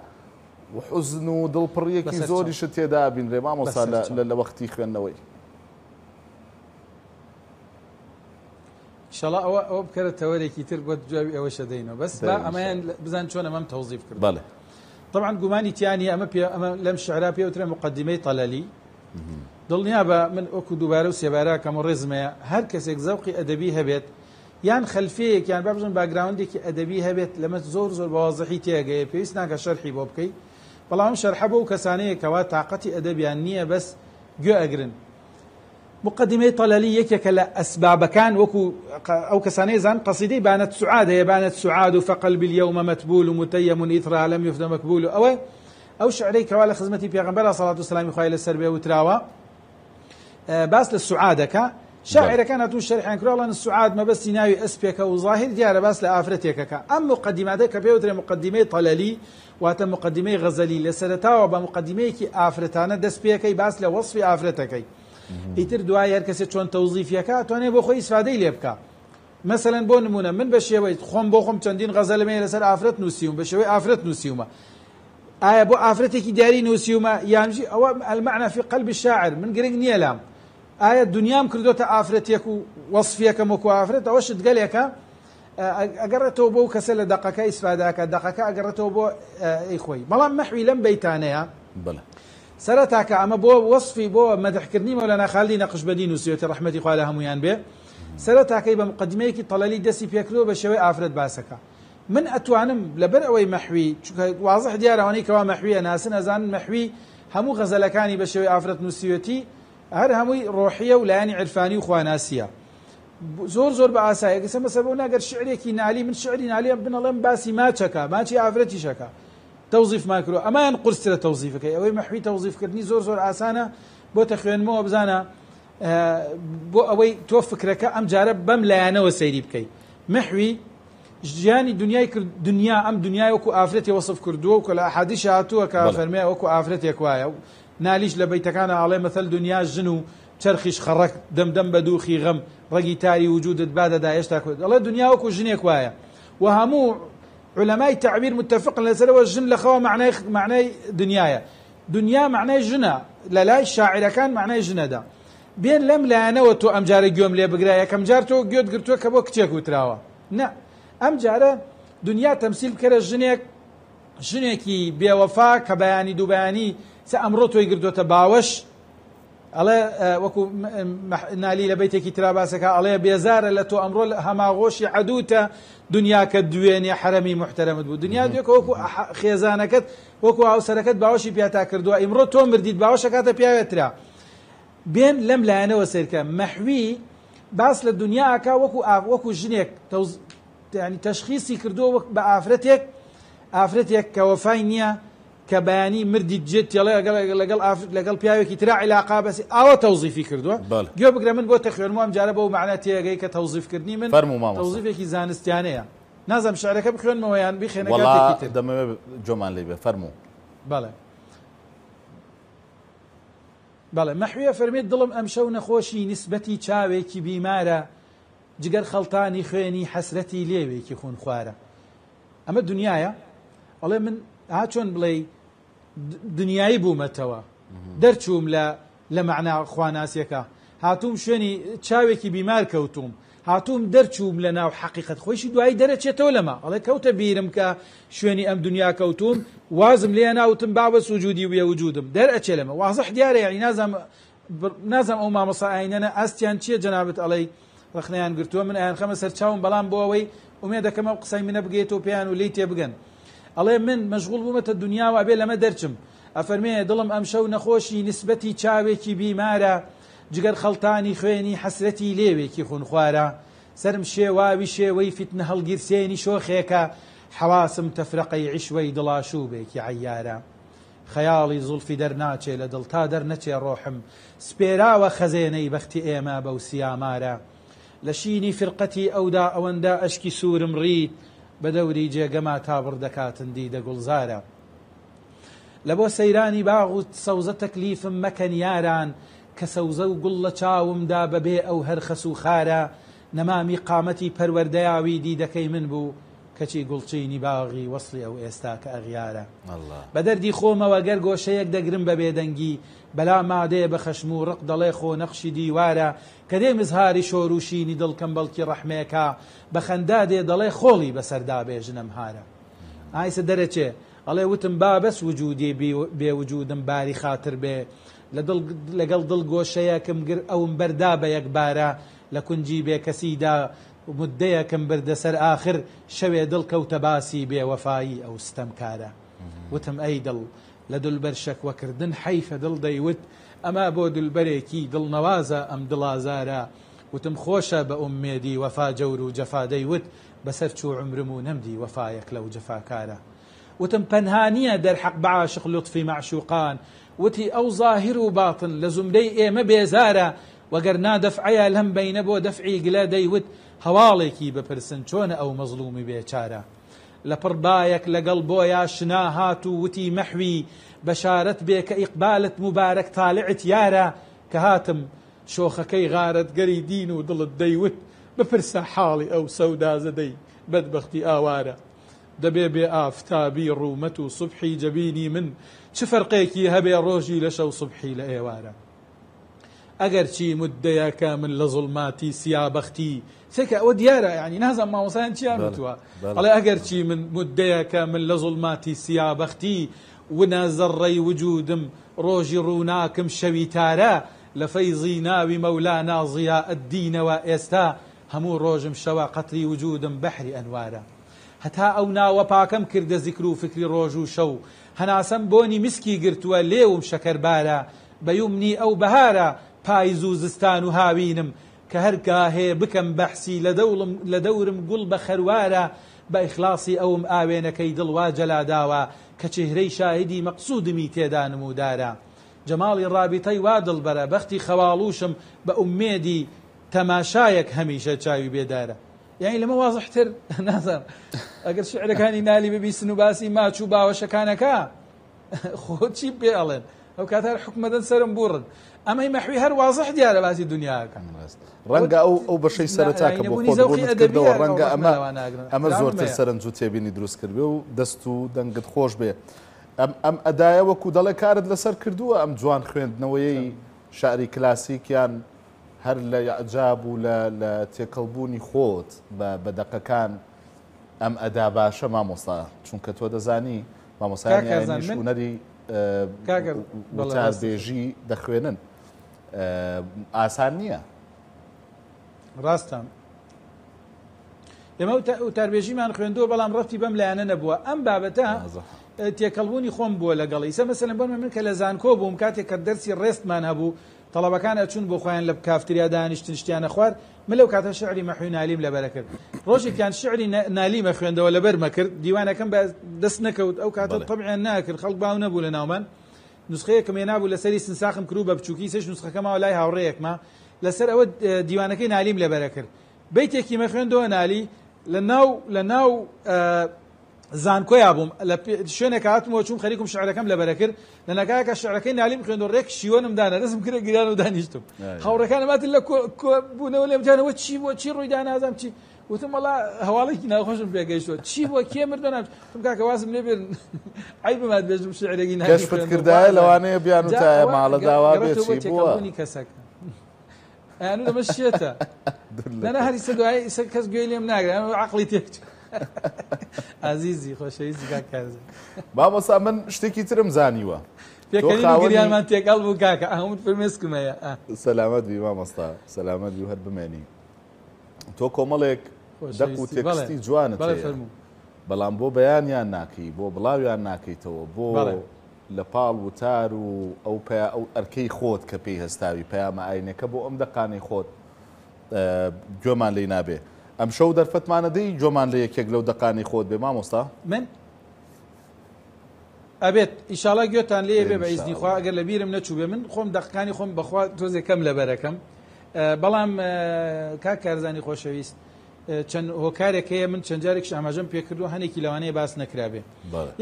و حوزن و دڵپڕیەکی زۆریشت تێدا بینرێ مامۆستا لە وەختی خوێندنەوەی. ئینشاڵڵا ئەوە ئەوە بکەرە تەوەرێکی تر بۆ جوابی ئەوەشە دەینەوە، بەس با ئەمەیان بزان چۆن ئەمەم تەوزیف کرد. بەڵێ طبعا گومانی تیانی ئەمە ئەمە لەم شعرا پێوترێ مقدمەی تەلەلی. دڵنیا بە من ئۆکو دووبارە و سێبارە کەم و ڕێزمەیە هەر کەسێک زەوقی ئەدەبی هەبێت یان خەلفەیەک یان با بژن باگراوندێکی ئەدەبی هەبێت لەمە زۆر زۆر بەوازەحی تێگەیە، پێویست ناکە شەرحی بۆ بکەی، بەڵام شەرحە بۆ ئەو کەسانەیە کەوا تااقەتی ئەدەبیان نییە بەس گوێ ئەگرن. مقدمەی تەلەلی یەکێکە لە ئەسبابەکان، وەکو ئەو کەسانەی زان قەسیدەی بانەت سوعاد هەیە، بانەت سوعاد و فەقەلبی اليەومە مەتبول و متەیەمون ئیترا لەم یوفدە مەکبول، و ئەوە ئەو شعرەی کەوا لە خزمەتی پێغەمبەرە سەڵات و سەلامی خوای لەسەر بێ وتراوە باس لە سوعادەکە. شاعرەکان هاتوو شەرحیان کراوە، وڵان سوعاد مەبەستی ناوی ئەسپێکە و ظاهر دیارە باس لە ئافرەتێکەکە. ئەم مقدمەدە کە پێوترێ مقدمەی تەلەلی واتە مقدمەی غەزەلی، لە سەرەتاوە بە مقدمەیەکی ئافرەتانە دەست پێەکەی باس لە وەصفی ئافرەتەکەی. ئیتر دوای هەر کەسێک چۆن تەوزیفیەکە توانێ بۆ خۆی ئیسفادەی لێ بکە. مەسەلەن بۆ نمونە من بە شێوەی خۆم بۆ خۆم چەندین غەزەلمەیە لەسەر ئافرەت نووسیوم، بە شێوەی ئافرەت نووسیومە. ئایا بۆ ئافرەتێکی دیاری نووسیومە یانژی ئەوە المەعنا فی قەلب الشاعر، من گرنگ نییە لام. ئایا دنیام کردوتە ئافرەتێک و وەصفیەکەم وەکو ئافرەت، ئەوەشت گەلێکە ئەگەڕێتەوە بۆ کەسە لە دەقەکە ئیسفادەکە، دەقەکە ئەگەڕێتەوە بۆ ئەی خۆی. بەڵام مەحوی لەم بەیتانەیە سەرەتاکە ئەمە بۆ وەصفی بۆ مەدحکردنی مەولەنا خاڵدی نەقشبەندی نووسیوێتە ڕەحمەتی خوا لە هەموویان بێ، سەرەتاکەی بە مقدمەیەکی تەلەلی دەستی پێکردووە بە شێوەی ئافرەت باسەکە. من ئەتوانم لەبەر ئەوەی مەحوی، چونکە واضح دیارە ئەوانەی کەوا مەحویە ناسن ئەزانن مەحوی هەموو غەزەلەکانی بە شێوەی ئافرەت نووسیوێتی هەر هەمووی ڕۆحیە و لایانی عرفانی و خواناسیە. زۆر زۆر بە ئاساییە کەسە مەسە بۆ ناگەر شعرێکی نالی، من شعری نالیە بنەڵێم باسی ماچەکە، ماچی ئافرەتیشەکە توظیف ماکرۆ، ئەمان قورسترە تەوزیفەکەی. ئەوەی مەحوی تەوزیفکردنی زۆر زۆر ئاسانە، بۆتە خوێنمەوە بزانە بۆ ئەوەی تۆ فکرەکە ئەم جارە بەم لایانەوە سەیری بکەیت. مەحوی ژیانی دنیای دنیا، ئەم دنیای وەکو ئافرەتی وەسف کردووە و کە لە ئەحادیثە هاتووە کە فەرمێ وەکو ئافرەتێک وایە، و نالیش لە بەیتەکانە ئاڵێ مەثەل دنیا ژن و چەرخیش خەڕەک دەمدەم بە دۆخی غەم، ڕەگی تاری وجودت بادەدا هێشتا کورد. ئەڵێ دنیا وەکو ژنێک وایە، و هەموو علماء تعبير متفق لسلوى الجن لخوا معناه معناه دنيايا دنيا معناه جنة، لا لا الشاعر كان معناه جنة دا بين لم لا أنا وتو أمجار اليوم لي بقرايا كم جارتو جود قرتو كبوك تيك وتراوا نا أمجارة دنيا تمثيل كره الجنيك جنيكي بوفاء كبياني دبياني سأمرتو يقردو تباوش الله وكو نالي لبيتك تراباسك الله بيزار لتو أمرو هماغوش عدوتا دنیا کە دوێنێ حرەمی محتەرەمت بوو، دنیا دوێکە وەکو خێزانەکەت وەکو هاوسەرەکەت باوەشی پیاتا کردووە، ئیمڕۆ تۆ مردیت باوەشە کاتە پیاوێترا. بێن لەم لایەنەوە سەیرکە. مەحوی باس لە دنیاکە وەکو وەکو ژنێک یعنی تەشخیصی کردووە بە ئافرەتێک، ئافرەتێک کە وەفای نییە کە بەیانی مردی جێت تێڵێ لەگەڵ لەگەڵ پیاوێکی ترا عیلاقا، بەسی ئاوە تەوزیفی کردووە. گوێ بگرە من بۆتە خوێنمەوە ئەمجارە بەو مەعنا تێگەی کە تەوزیفکردنی من تەوزیفێکی زانستیانەیە. نازانم شعرەکە بخوێنمەوە یان بیخێنەکاتێکی تر. وەڵا دەمەوێت جۆمان لێ بێ، فەرموو. بەڵێ بەڵێ مەحویە فەرمێت دڵم ئەمشەو نەخۆشی نیسبەتی چاوێکی بیمارە، جگەر خەڵتانی خوێنی حەسرەتی لێوێکی خونخوارە. ئەمە دنیایە. ئەڵێ من ها چۆن بڵێ دنیایی بوومەتەوە، دەرچووم لە مەعنا خواناسیەکە، هاتووم شوێنی چاوێکی بیمار کەوتووم، هاتووم دەرچووم لە ناو حەقیقەت خۆشی، دوایی دەرەچێتەوە لەمە. ئەڵێ کەوتە بیرم کە شوێنی ئەم دنیا کەوتووم، وازم لێ ناوتم بابەت وجودی ویە وجودم دەرەچێ لەمە. واضح دیارە، یعنی نازانم ئەو مامۆستا ئاینەنە ئەستیان چییە جەنابەت ئەڵێ رخنیان گرتووە من ئەیان خەمە سەرچاوم بەڵام بۆ ئەوەی ئومێدەکەم ئەو قسەی منە بگەیتەوە پێیان و لێی تێبگەن. ئەڵێ من مەشغوڵ بوومەتە دنیا و ئەبێ لەمە دەرچم. ئەفەرمێ دڵم ئەم شەو نەخۆشی نسبەتی چاوێکی بیمارە، جگەر خەڵتانی خوێنی حەسرەتی لێوێکی خونخوارە، سرم شێواوی شێوەی فتنە هەڵگیرسێنی شۆخێکە، حەواسم تەفرەقەی عیشوەی دڵاشوبێکی عەیارە. خەیاڵی زولفی دەرناچێ لە دڵ تا دەرنەچێ ڕۆحم، سپێراوە خەزێنەی بەختی ئێمە بەو سیامارە. لە شینی فرقەتی ئەودا ئەوەندا ئەشکی سوورم ڕید، بە دەوری جێگەما تابڕ دەکاتندی دەگوڵزارە. لە بۆ سەیرانی باغ و سەوزە تەکلیفم مەکەن یاران، کە سەوزە و گوڵ لە چاومدا بەبێ ئەو هەر خەس و خارە. نەمامی قامەتی پەروەردەیاوی دیدەکەی من بوو، کەچی گوڵچینی باغی وەسڵی ئەو ئێستا کە ئەغیارە. بە دەردی خۆمەوە گەر گۆشەیەک دەگرم بە بێدەنگی، بەلا مادێ بە خەشم و ڕق دەڵێ خۆ نەخشی دیوارە، کە دێ مزهاری شۆروشینی دڵکەم بەڵکی ڕەحمێکا، بە خەندا دێ دەڵێ خۆڵی بەسەردابێژنم هارە. ئایسە دەرەچێ ئەڵێ وتم با بەس وجودی بێوجودم باری خاتر بێ، لەگەڵ دڵ گۆشەیەکم گر ئەوم بەردا بە یەکبارە، لە کونجی بێکەسیدا مدەیەکم بردەسەر ئاخر شەوێ دڵ کەوتە باسی بێوەفایی ئەو ستەمکارە. وتم ئەی دڵ لە دولبەر شەکوەکردن حەیفە، دڵ دەیوت ئەمە بۆ دولبەرێکی دڵنەوازە ئەم دڵازارە. وتم خۆشە بە ئومێدی وەفا جەور و جەفا، دەیوت بەسەر چوو عمرم و نەمدی وەفایەک لەو جەفاکارە. وتم پەنهانیە دەرحەق بەعاشق لوتفی معشوقان، وتی ئەو ظاهر و باتن لە زومرەی ئێمە بێزارە، وەگەرنا دەفعەیە لەم بەینە بۆ دەفعی گلە، دەیوت هەواڵێکی بپرسن چۆنە ئەو مەزڵومی بێچارە. لە پڕبایەک لەگەڵ بۆیا شنا هات و وتی مەحوی بەشارەت بێ کە ئیقبالت مبارەک تاڵعت یارە، کە هاتم شۆخەکەی غارەتگەری دین و دڵت دەیوت بپرسە حاڵی ئەو سەودازەدەی بەدبەختی ئاوارە. دەبێ بێ ئافتابی ڕوومەت و سوبحی جەبینی من، چ فەرقێکی هەبێ ڕۆژی لە شەو سوبحی لە ئێوارە. ئەگەرچی مدەیەکە من لە زڵماتی سیابەختی سێکە ئەوە دیارە، یعنی نازم مامۆسایان چیان بتووە، ئەڵێ ئەگەرچی من مدەیەکە من لە زڵماتی سیابەختی، ونە زەڕەی وجودم ڕۆژی ڕووناکم شەوی تارە، لە فەیزی ناوی مەولانا ضیاءالدینەوە ئێستا هەموو ڕۆژم شەوە قەتری وجودم بەحری ئەنوارە. هەتا ئەو ناوە پاکەم کردە زیکر و فکری ڕۆژ و شەو، هەناسەم بۆنی مسکی گرتووە لێوم شەکەربارە، بەیومنی ئەو بەهارە پایز و زستان و هاوینم، کە هەرگاهێ بکەم بەحسی لە دەورم گوڵ بە خەروارە. بە ئیخلاسی ئەوم ئاوێنەکەی دڵوا جەلاداوە، کە چهرەی شاهدی مەقسوودمی تێدا نمودارە. جەماڵی ڕابیتەی وا دڵبەرە، بەختی خەواڵوشم بە ئومێدی تەماشایەک هەمیشە چاوی بێدارە. یعنی لەمە واضحتر نازم، ئەگەر شعرەکانی نالی ببیسن و باسی ماچ و باوەشەکانەکە خۆت چی پێ ئەڵێن، ئەو کات هەر حکمەدەن سەرم بوڕن. ئەمەی مەحوی هەر واضح دیارە باسی دنیاکە، ڕەنگە ئەو بەشەی سەرەتاکە بۆ خۆت بڕونت کردەوە، ڕەنگە ئەمە زۆرتر سەرنج و تێبینی دروست کرد بێ و دەست و دەنگت خۆش بێ. ئەم ئەدایە وەکو دەڵێ کارت لەسەر کردووە، ئەم جوان خوێندنەوەیەی شاعری کلاسیکیان هەر لە یعجاب و لە تێکەڵبوونی خۆت بە دەقەکان ئەم ئەدا باشە مامۆستا، چونکە تۆ دەزانی مامۆستایانی ئایینیش هونەری وتازدێژی دەخوێنن، ئاسان نییە. ڕاستم ئێمە وتاربێژیمان خوێندووە بەڵام ڕەفتی بەم لایەنە نەبووە. ئەم بابەتە تێکەڵبوونی خۆم بووە لەگەڵی سە مەسەلەن بۆن من کە لە زانکۆ بووم، کاتێک کە دەرسی ڕێستمان هەبوو طلبەکان ئەچوون بۆ خۆیان لە کافتریا دانیشتن شتیانە خوار، من لەو کاتە شعری مەحوی نالیم لەبەرە کرد. ڕۆژێکیان شعری نالیمە خوێندەوە لەبەرمە کرد، دیوانەکەم دەست نەکەوت، ئەو کاتە تەبعیان ناکرد، خەڵک باو نەبوو لە ناومان. نوسخەیەکم هێنابوو لەسەری سنساخم کرد بە بچووکی، سێش نوسخەکەماوە لای هاوڕێیەکما، لەسەر ئەوە دیوانەکەی نالیم لەبەرە کرد. بەیتێکی مە خوێندەوە نالی لە ناو لە ناو زانکۆیا بووم، لە شوێنێک هاتمەوە چووم خەریکم شعرەکەم لەبەرە کرد، لە نەکایەکە شعرەکەی نالیم خوێندەوە ڕێک شیوەنم دانا، دەستم کرێ گریان و دانیشتم. هاوڕەکانم هاتن لە کۆ بوونەوە لێم جانەوە چی بووە، چی ڕووی دا نازانم چی. وتم وەڵا هەواڵێکی ناخۆشم پێگەیشتووە، چی بووە، کێ مردووە نام. وتم کاکە وازم لێبێن عیبمات بێژم شعرێکی نالیم. کەشفت کردایە لەوانەیە بیان وتایە ماڵە داوا بێ چی بووە. ئەنوو دەمە شێتە لەنە هەریسە دوای ئیسە کەس گوێی لێم ناگرێ، ئەمە عەقڵی تێکچوو. عزیزی خۆشەویستی کاکازە مامۆستا من شتێکی ترم زانیوە، پێکەنین گریانمان تێکەڵ بوو کاکە، هەمووت فرمێسکمەیە. سەلامەت بی مامۆستا، سەلامەت بی و هەر بمێنی. تو کۆمەڵێک دەک و تێکستی جوانت هەیە، بەڵام بۆ بەیانیان ناکەی، بۆ بڵاویان ناکەیتەوە، بۆ لە پاڵ و تار و ئەو ئەو ئەرکەی خۆت کە پێی هەستاوی پەیامە ئاینەکە بۆ ئەم دەقانەی خۆت گوێمان لێ نابێ. ئەم شەو دەرفەتمانە دەی گوێمان لە یەکێک لەو دەقانەی خۆت بێ مامۆستا؟ من ئەبێت ئینشاڵڵا گوێتان لێ بێ بە ئیزنی خوا، ئەگەر لە بیرم نەچوو بێ من خۆم دەقەکانی خۆم بەخوا تۆزێک کەم لەبەرەکەم. بەڵام کاک کارزانی خۆشەویست، چەند هۆکارێک هەیە من چەند جارێکش ئاماژەم پێکردو هەنێکی لەوانەیە باس نەکرابێ.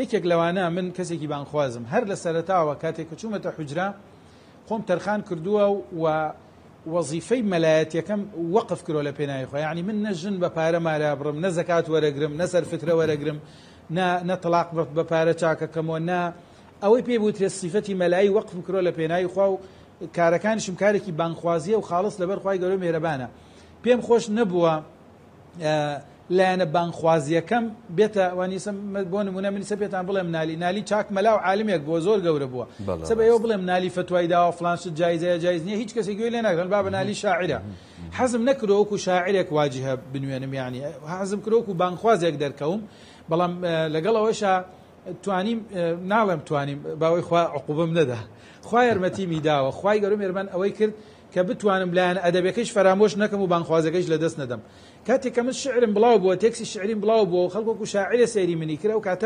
یەکێک لەوانە من کەسێکی بانخوازم، هەر لە سەرەتاوە کاتێک کە چوومەتە حوجرا خۆم تەرخان کردووە و وەزیفەی مەلایەتیەکەم وەقف کردووە لە پێناوی خۆ. یعنی من نە ژن بە پارە مارابڕم، نە زەکات وەرەگرم، نە سەرفکرە وەرەگرم، نە تەلاق بە پارە چاکەکەمەوە، نە ئەوەی پێبوترێ سیفەتی مەلایی وەقف کردووە لە پێناوی خوا و کارەکانیشم کارێکی بانخوازیە و خاڵس لەبەر خوای گەورە مێرەبانە. پێم خۆش نەبووە لایەنە بانخوازیەکەم بێتە وانیسم بۆ نمونە منیسە پێتان بڵێم نالی نالی چاک مەلا و عالمێک بۆ زۆر گەورە بووە، سە بە ئێوە بڵێم نالی فتوای داوە فلانشت جایزەیە جایز نییە، هیچ کەسێک گوێی لێ ناگرن، با بە نالی شاعرە. حەزم نەکرۆ وەکو شاعرێک واجیهە بنوێنم، یعنی حەزم کرۆ وەکو بانخوازێک دەرکەوم. بەڵام لەگەڵ ئەوەشە توانیم ناڵێم توانیم باوەی خوا عقوبەم نەدا، خوا یارمەتیمی داوە، خوای گەورە مێربان ئەوەی کرد کە بتوانم لایەن ئەدەبەکەیش فەرامۆش نەکەم و بانخوازەکەیش لەدەست نەدەم. کاتێک کە من شعرم بڵاو بووە، تێکسی شعریم بڵاو بووە و خەڵک وەکو شاعرە سەیری منی کرا، و کاتە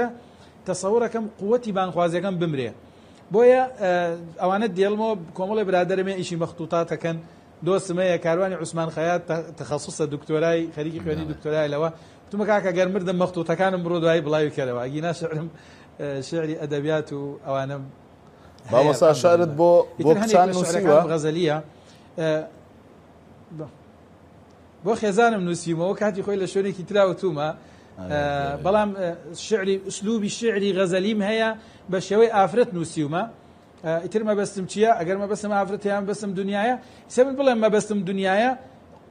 تەسەوڕەکەم قووەتی بانخوازەکەم بمرێ. بۆیە ئەوانە دێڵمەوە کۆمەڵی برادەرمێ ئیشی مەختوتاتەکەن، دۆستمەیە کاروانی عوسمان خەیات، تەخەسوسە دکتۆرای خەریکی خوێنی دکتۆرای لەوە، وتمە کاکە گەر مردم مەختوتەکانم بڕۆ دوایی بڵاوی کەرەوە، ئەگینا شعرم شعری ئەدەبیات و ئەوانم باوەسا شعرت بۆ بۆ کچان نووسیوە؟ غەزەلیە بۆ خێزانم نووسیمەوە کاتی خۆی لە شوێنێکی تراوەتوومە، بەڵام شعری ئوسلوبی شعری غەزەلیم هەیە بە شێوەی ئافرەت نووسیومە. ئیتر مەبەستم چییە؟ ئەگەر مەبەستم ئافرەت هەیە مەبەستم دنیایە، سێ من بڵێم مەبەستم دنیایە،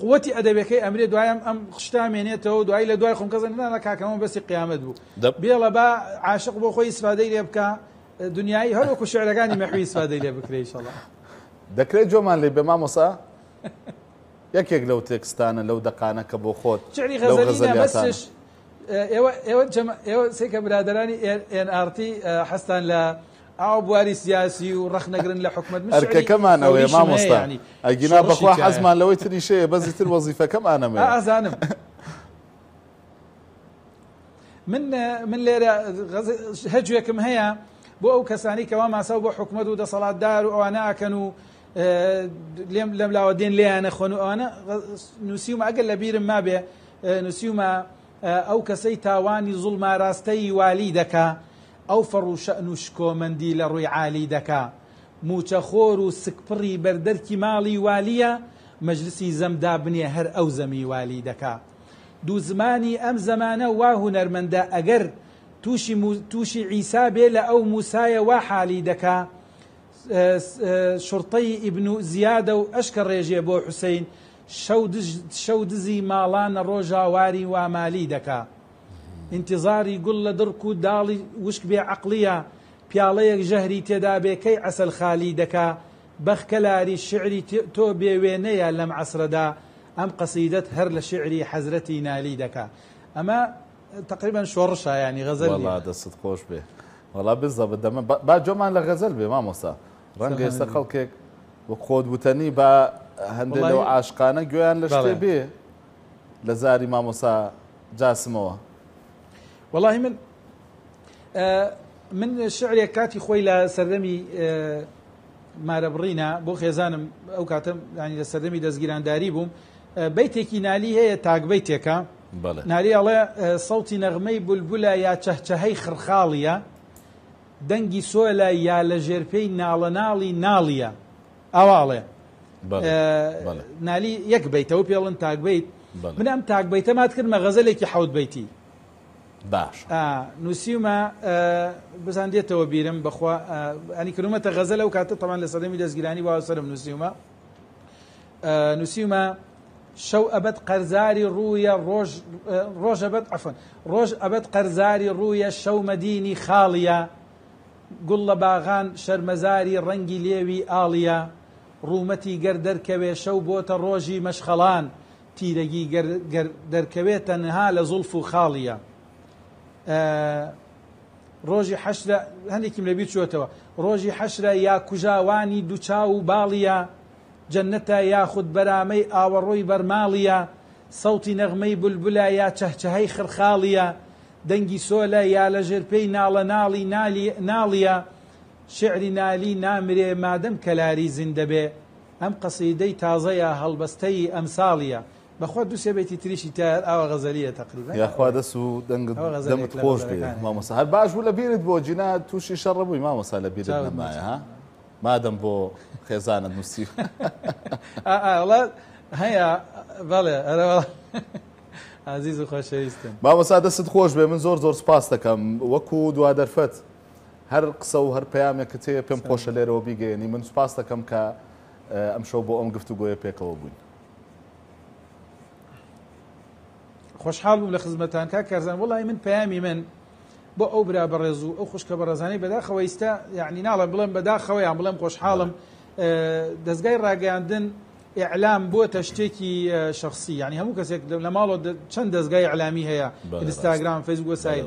قوتی ئەدەبەکەی ئەمرێ دوایم ئەم خشتا مێنێتەوە، دوای لە دوای خۆم کەزەنانە کاکەمە بەسی قیامەت بوو، بێڵە با عاشق بۆ خۆی ئیسفادەی لێ بکە دنیایی، هەروەکو شعرەکانی مەحوی ئیسفادەی لێ بکرێ ئینشاڵڵا. دەکرێت جۆمان لێ بێ مامۆستا یەکێک لەو تێکستانە لەو دەقانە کە بۆ خۆت شعری غەزەلینە بەسش ئێوە ئێوە سێکە برادەرانی ئێن ئار تی حەستان لە ئاو بواری سیاسی و ڕخ نەگرن لە حکومەت، من ئەرکەکەمان ئەوەیە مامۆستا، ئەگینا بەخوا حەزمان لەوەی تریشەیە بەزیتر وەزیفەکەمانەمێ. ئازانم من من لێرە هەجوێکم هەیە بۆ ئەو کەسانی کەوا ماساو بۆ حکومەت و دەسەڵاتدار و ئەوانە ئاکەن و لێم لەم لاوە دێن لێیانە خۆن و ئەوانە نووسیومە، ئەگەر لە بیرم ما بێ نووسیومە ئەو کەسەی تاوانی زوڵمە ڕاستەی والی دەکا، ئەو فەڕ و شەعن و شکۆمەندی لە ڕووی عالی دەکا، موچەخۆر و سکپڕی بەردەرکی ماڵی والیە، مەجلسی زەمدا بنێ هەر ئەو زەمی والی دەکا. دوو زمانی ئەم زەمانە وا هونەرمەندە، ئەگەر تووشی عیسا بێ لە ئەو موسایە وا حالی دەکا، شڕتەی ئیبن و زیادە و ئەشکە ڕێژێ بۆ حوسین، شەو دزی ماڵانە ڕۆژاواری وامالی دەکا. انتظاری گوڵ لە دڕک و داڵی وشک بێ عەقلیە، پیاڵەیەک ژەهری تێدا بێ کەی عەسەل خالی دەکا. بەخ کەلاری شعری تۆ بێ وێنەیە لەم عەسرەدا، ئەم قەسیدەت هەر لە شعری حەزرەتی نالی دەکا. ئەمە تقریبا شۆڕشە، یعنی غەزەل. وەڵا دەست خۆش بێ، وەڵا بزە بەدەمە با جۆمان لە غەزەل بێ مامۆستا. ڕەنگە ئێستا خەڵکێک وە خۆت وتەنی با هەندێک لەو عاشقانە گوێیان لە شتێ بێ لە زاری مامۆستا جاسمەوە. والله من من شعري كاتي خوي لسردمي ماربرينا بو خيزانم او كاتم، يعني لسردمي دزگيران داريبوم بيتكي نالي هي تاق بيتكا نالي الله صوتي نغمي بلبلا يا چهچهي خرخاليا، دنگي سولا يا لجربي نالنالي ناليا اواله نالي يك بيتو بيلن تاق بيت. من ام تاق بيت ما تذكر ما غزلك حوت بيتي باش نووسیمە بزاندێتەوە بیرم بەخوا ئەنی کرومەتە غەزە لەو کاتە تەمان لە سەدەمی دەستگیرانی واوسەرم نووسیمە نووسیمە شەو ئەبەت قەرزاری ڕوویە ڕۆژ ڕۆژ ئەبەت عەفەن ڕۆژ ئەبەت قەرزاری ڕوویە شەو مەدینی خاڵیە، گوڵ لە باغان شەرمەزاری ڕەنگی لێوی ئاڵیە، ڕوومەتی گەر دەرکەوێ شەو بۆتە ڕۆژی مەشخەڵان، تیرەگی دەرکەوێت تەنها لە زولف و خاڵیە. ڕۆژی حەشرە هەندێکیم لەبیر چوەتەوە، ڕۆژی حەشرە یا کوژاوانی دووچاو و باڵیە، جەنەتە یاخود بەرامەی ئاوەڕۆی بەرماڵیە، سەوتی نەغمەی بولبولە یا چەهچەهەی خرخاڵیە، دەنگی سۆلە یا لەژێرپێی ناڵە ناڵی ناڵیە، شعری نالی نامرێ مادەم کەلاری زیندە بێ. ئەم قەسیدەی تازەیە هەڵبەستەی ئەمساڵیە. بەخوا دوو سێ بەیتی تریشی تایار ئاوە غەزەلیە تەقریبا. یاخوا دەست و دەمت خۆش بێ مامۆستا. هەر باش بوو لەبیرت بۆ جینا تووشی شەڕە بووی مامۆستا، لەبیرت نەمایە ها؟ مادەم بۆ خێزانت نووسی. وڵا هەیە بەڵێ ئەرە عزیز و خۆشەویستم. مامۆستا دەست خۆش بێ، من زۆر زۆر سپاس دەکەم وەکو دوا دەرفەت. هەر قسە و هەر پەیامێکت هەیە پێم خۆشە لێرەوە بیگەیەنی. من سپاس دەکەم کە ئەمشەو بۆ ئەم گفتوگۆیە پێکەوە بووین. خۆشحاڵ بووم لە خزمەتان کا کارزان. وڵای من پەیامی من بۆ ئەو برا بەڕێز و ئەو خوشکە بەڕێزانەی بەداخەوە ئیستا، یعنی ناڵێم بڵێم بەداخەوە یان بڵێم خۆشحاڵم، دەستگای ڕاگەیاندن ئیعلام بۆتە شتێکی شخصی، یعنی هەموو کەسێک لە ماڵەوە چەند دەستگای ئیعلامی هەیە، ئینستاگرام، فەیسبوک و سایت،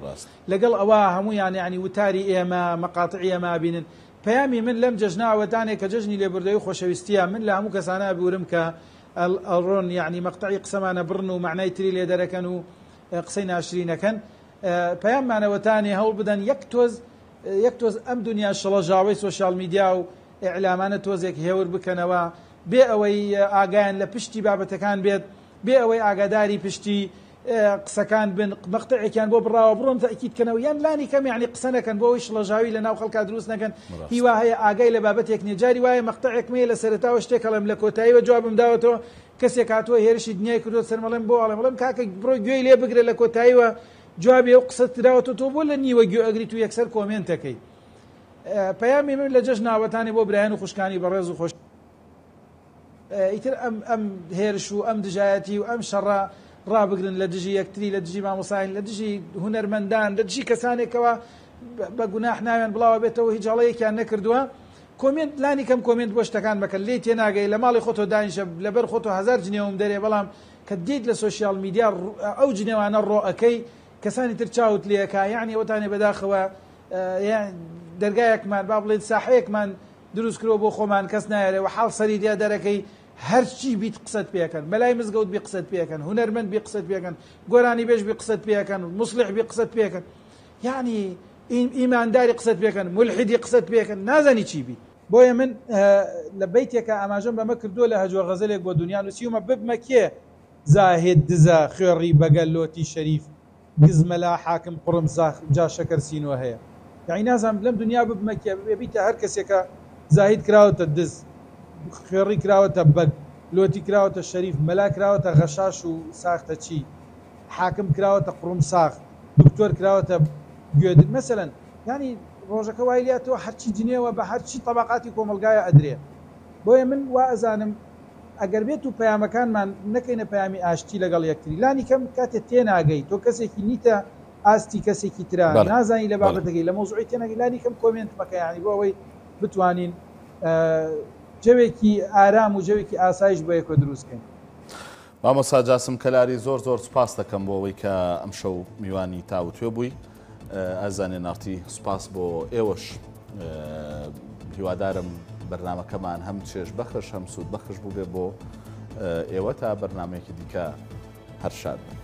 لەگەڵ ئەوە هەموویان یعنی وتاری ئێمە، مەقاتعی ئێمە بینن. پەیامی من لەم جەژناوەتانێک کە جەژنی لێبوردەوەی خۆشەویستیە، من لە هەموو کەسانە بورم کە ئەڕۆن یعنی مەقتعی قسەمانە بڕن و معنای تری لێ دەرەکەن و قسەی ناشرینەکەن. پەیاممانەوەتانی هەوڵ بدەن یەک تۆز یەک تۆز ئەم دنیا شەڵەژاوەی سۆشیال میدیا و ئیعلامانە تۆزێک هێور بکەنەوە، بێ ئەوەی ئاگایان لە پشتی بابەتەکان بێت، بێ ئەوەی ئاگاداری پشتی قسەکان بن، مەقتعێکیان بۆ بڕاوە بڕۆن تاکیدکەنەوە، یان لانی کەم یعنی قسە نەکەن، بۆ ئەوەی شڵەژاوی لە ناو خەڵکا دروست نەکەن. هیوا هەیە ئاگای لە بابەتێک نیە، جاری وایە مەقتعێک مێ لە سەرەتاوە شتێک هەڵێم لە کۆتاییوە جوابم داوەتەوە، کەسێک هاتووە هێرشی دنیای کردووە سەرمەڵێم بۆ ئاڵێ بڵێم کاکە بڕۆی گوێی لێ بگرێ لە کۆتاییوە، جوابی ئەو قسەت دراوەتەوە تۆ بۆ لە نیوە گوێ ئەگریت و یەکسەر کۆمێنتەکەی. پەیامی من لە جەژناوەتانی بۆ برایان و خوشکانی بەڕێز و خۆش ئیتر ئەم ئەم هێرش و ئەم دژایەتی و ئەم شەڕە ڕابگرن لە دژی یەکتری، لە دژی مامۆساین، لە دژی هونەرمەندان، لە دژی کەسانێکەوە بە گوناح ناویان بڵاوە بێتەوە هیچ هەڵەیەکیان نەکردووە. کۆمێنت لانی کەم کۆمێنت بۆ شتەکان بکەن، لێی تێناگەی لە ماڵی خۆتۆ دانیشە، لەبەر خۆتۆ هەزار جنێوم دەرێ، بەڵام کە دێیت لە سۆشیال میدیا ئەو جنێوانە ڕۆئەکەی کەسانی تر چاوت لێەکا، یعنی ئەوەتانێ بەداخەوە دەرگایەکمان با بڵێت ساحەیەکمان دروست کرۆ بۆ خۆمان کەس نایارەوە حاڵ سەری دیا دەرەکەی، هەرچی بیت قسەت پێکەن، بەلای مزگەوت بی قسەت پێکەن، هونەرمەند بی قسەت پێکەن، گۆرانی بێژ بی قسەت پێکەن، موسڵح بی قسەت پێکەن، یعنی ئیمانداری قسەت پێکەن، مولحیدی قسەت پێکەن، نازانی چی بیت. بۆیە من لە بەیتێکە ئاماژەم بەمە کردووە لە هەجووە غەزەلێک بۆ دنیا نووسیومە، ببمە کێ زاهێد دزە خوێڕی بەگەلۆتی شەریف گزمەلا حاکم قڕم جا شەکەر سینۆ هەیە، یعنی نازانم لەم دنیا ببمە کێ بێبیتە هەر کەسێکە زاهید کراوەتە دز، خێڕی کراوەتە بەگ، لۆتی کراوەتە شەریف، مەلا کراوەتە غەشاش و ساختە چی، حاکم کراوەتە قڕمساخ، دکتۆر کراوەتە گوێدر مەسەلەن. یعنی ڕۆژەکە وای لێتەوە هەرچی جنێوە بە هەرچی تەباقاتی کۆمەلگایە ئەدرێ. بۆیە من وا ئەزانم ئەگەر بێت و پەیامەکانمان نەکەینە پەیامی ئاشتی لەگەڵ یەکتری، لانی کەم کاتێ تێناگەی تۆ کەسێکی نیتە ئاستی کەسێکی ترا، نازانی لە بابەتەکەی لە مۆزوعی تێناگەی، لانی کەم کۆمێنت مەکە، یعنی بۆ ئەوەی بتوانین جوێکی ئارام و جوێکی ئاسایش بۆ یەکەوە دروستکەین. مامۆستا جاسم کەلاری زۆر زۆر سوپاس دەکەم بۆ ئەوەی کە ئەمشەو میوانی تاوتوێ بووی. ئازانێ نارتی سوپاس بۆ ئێوەش، هیوادارم بەرنامەکەمان هەم چێش بەخش هەم سوود بەخش بوو بێ بۆ ئێوە تا بەرنمەیەکی دیکە هەر شاد بن.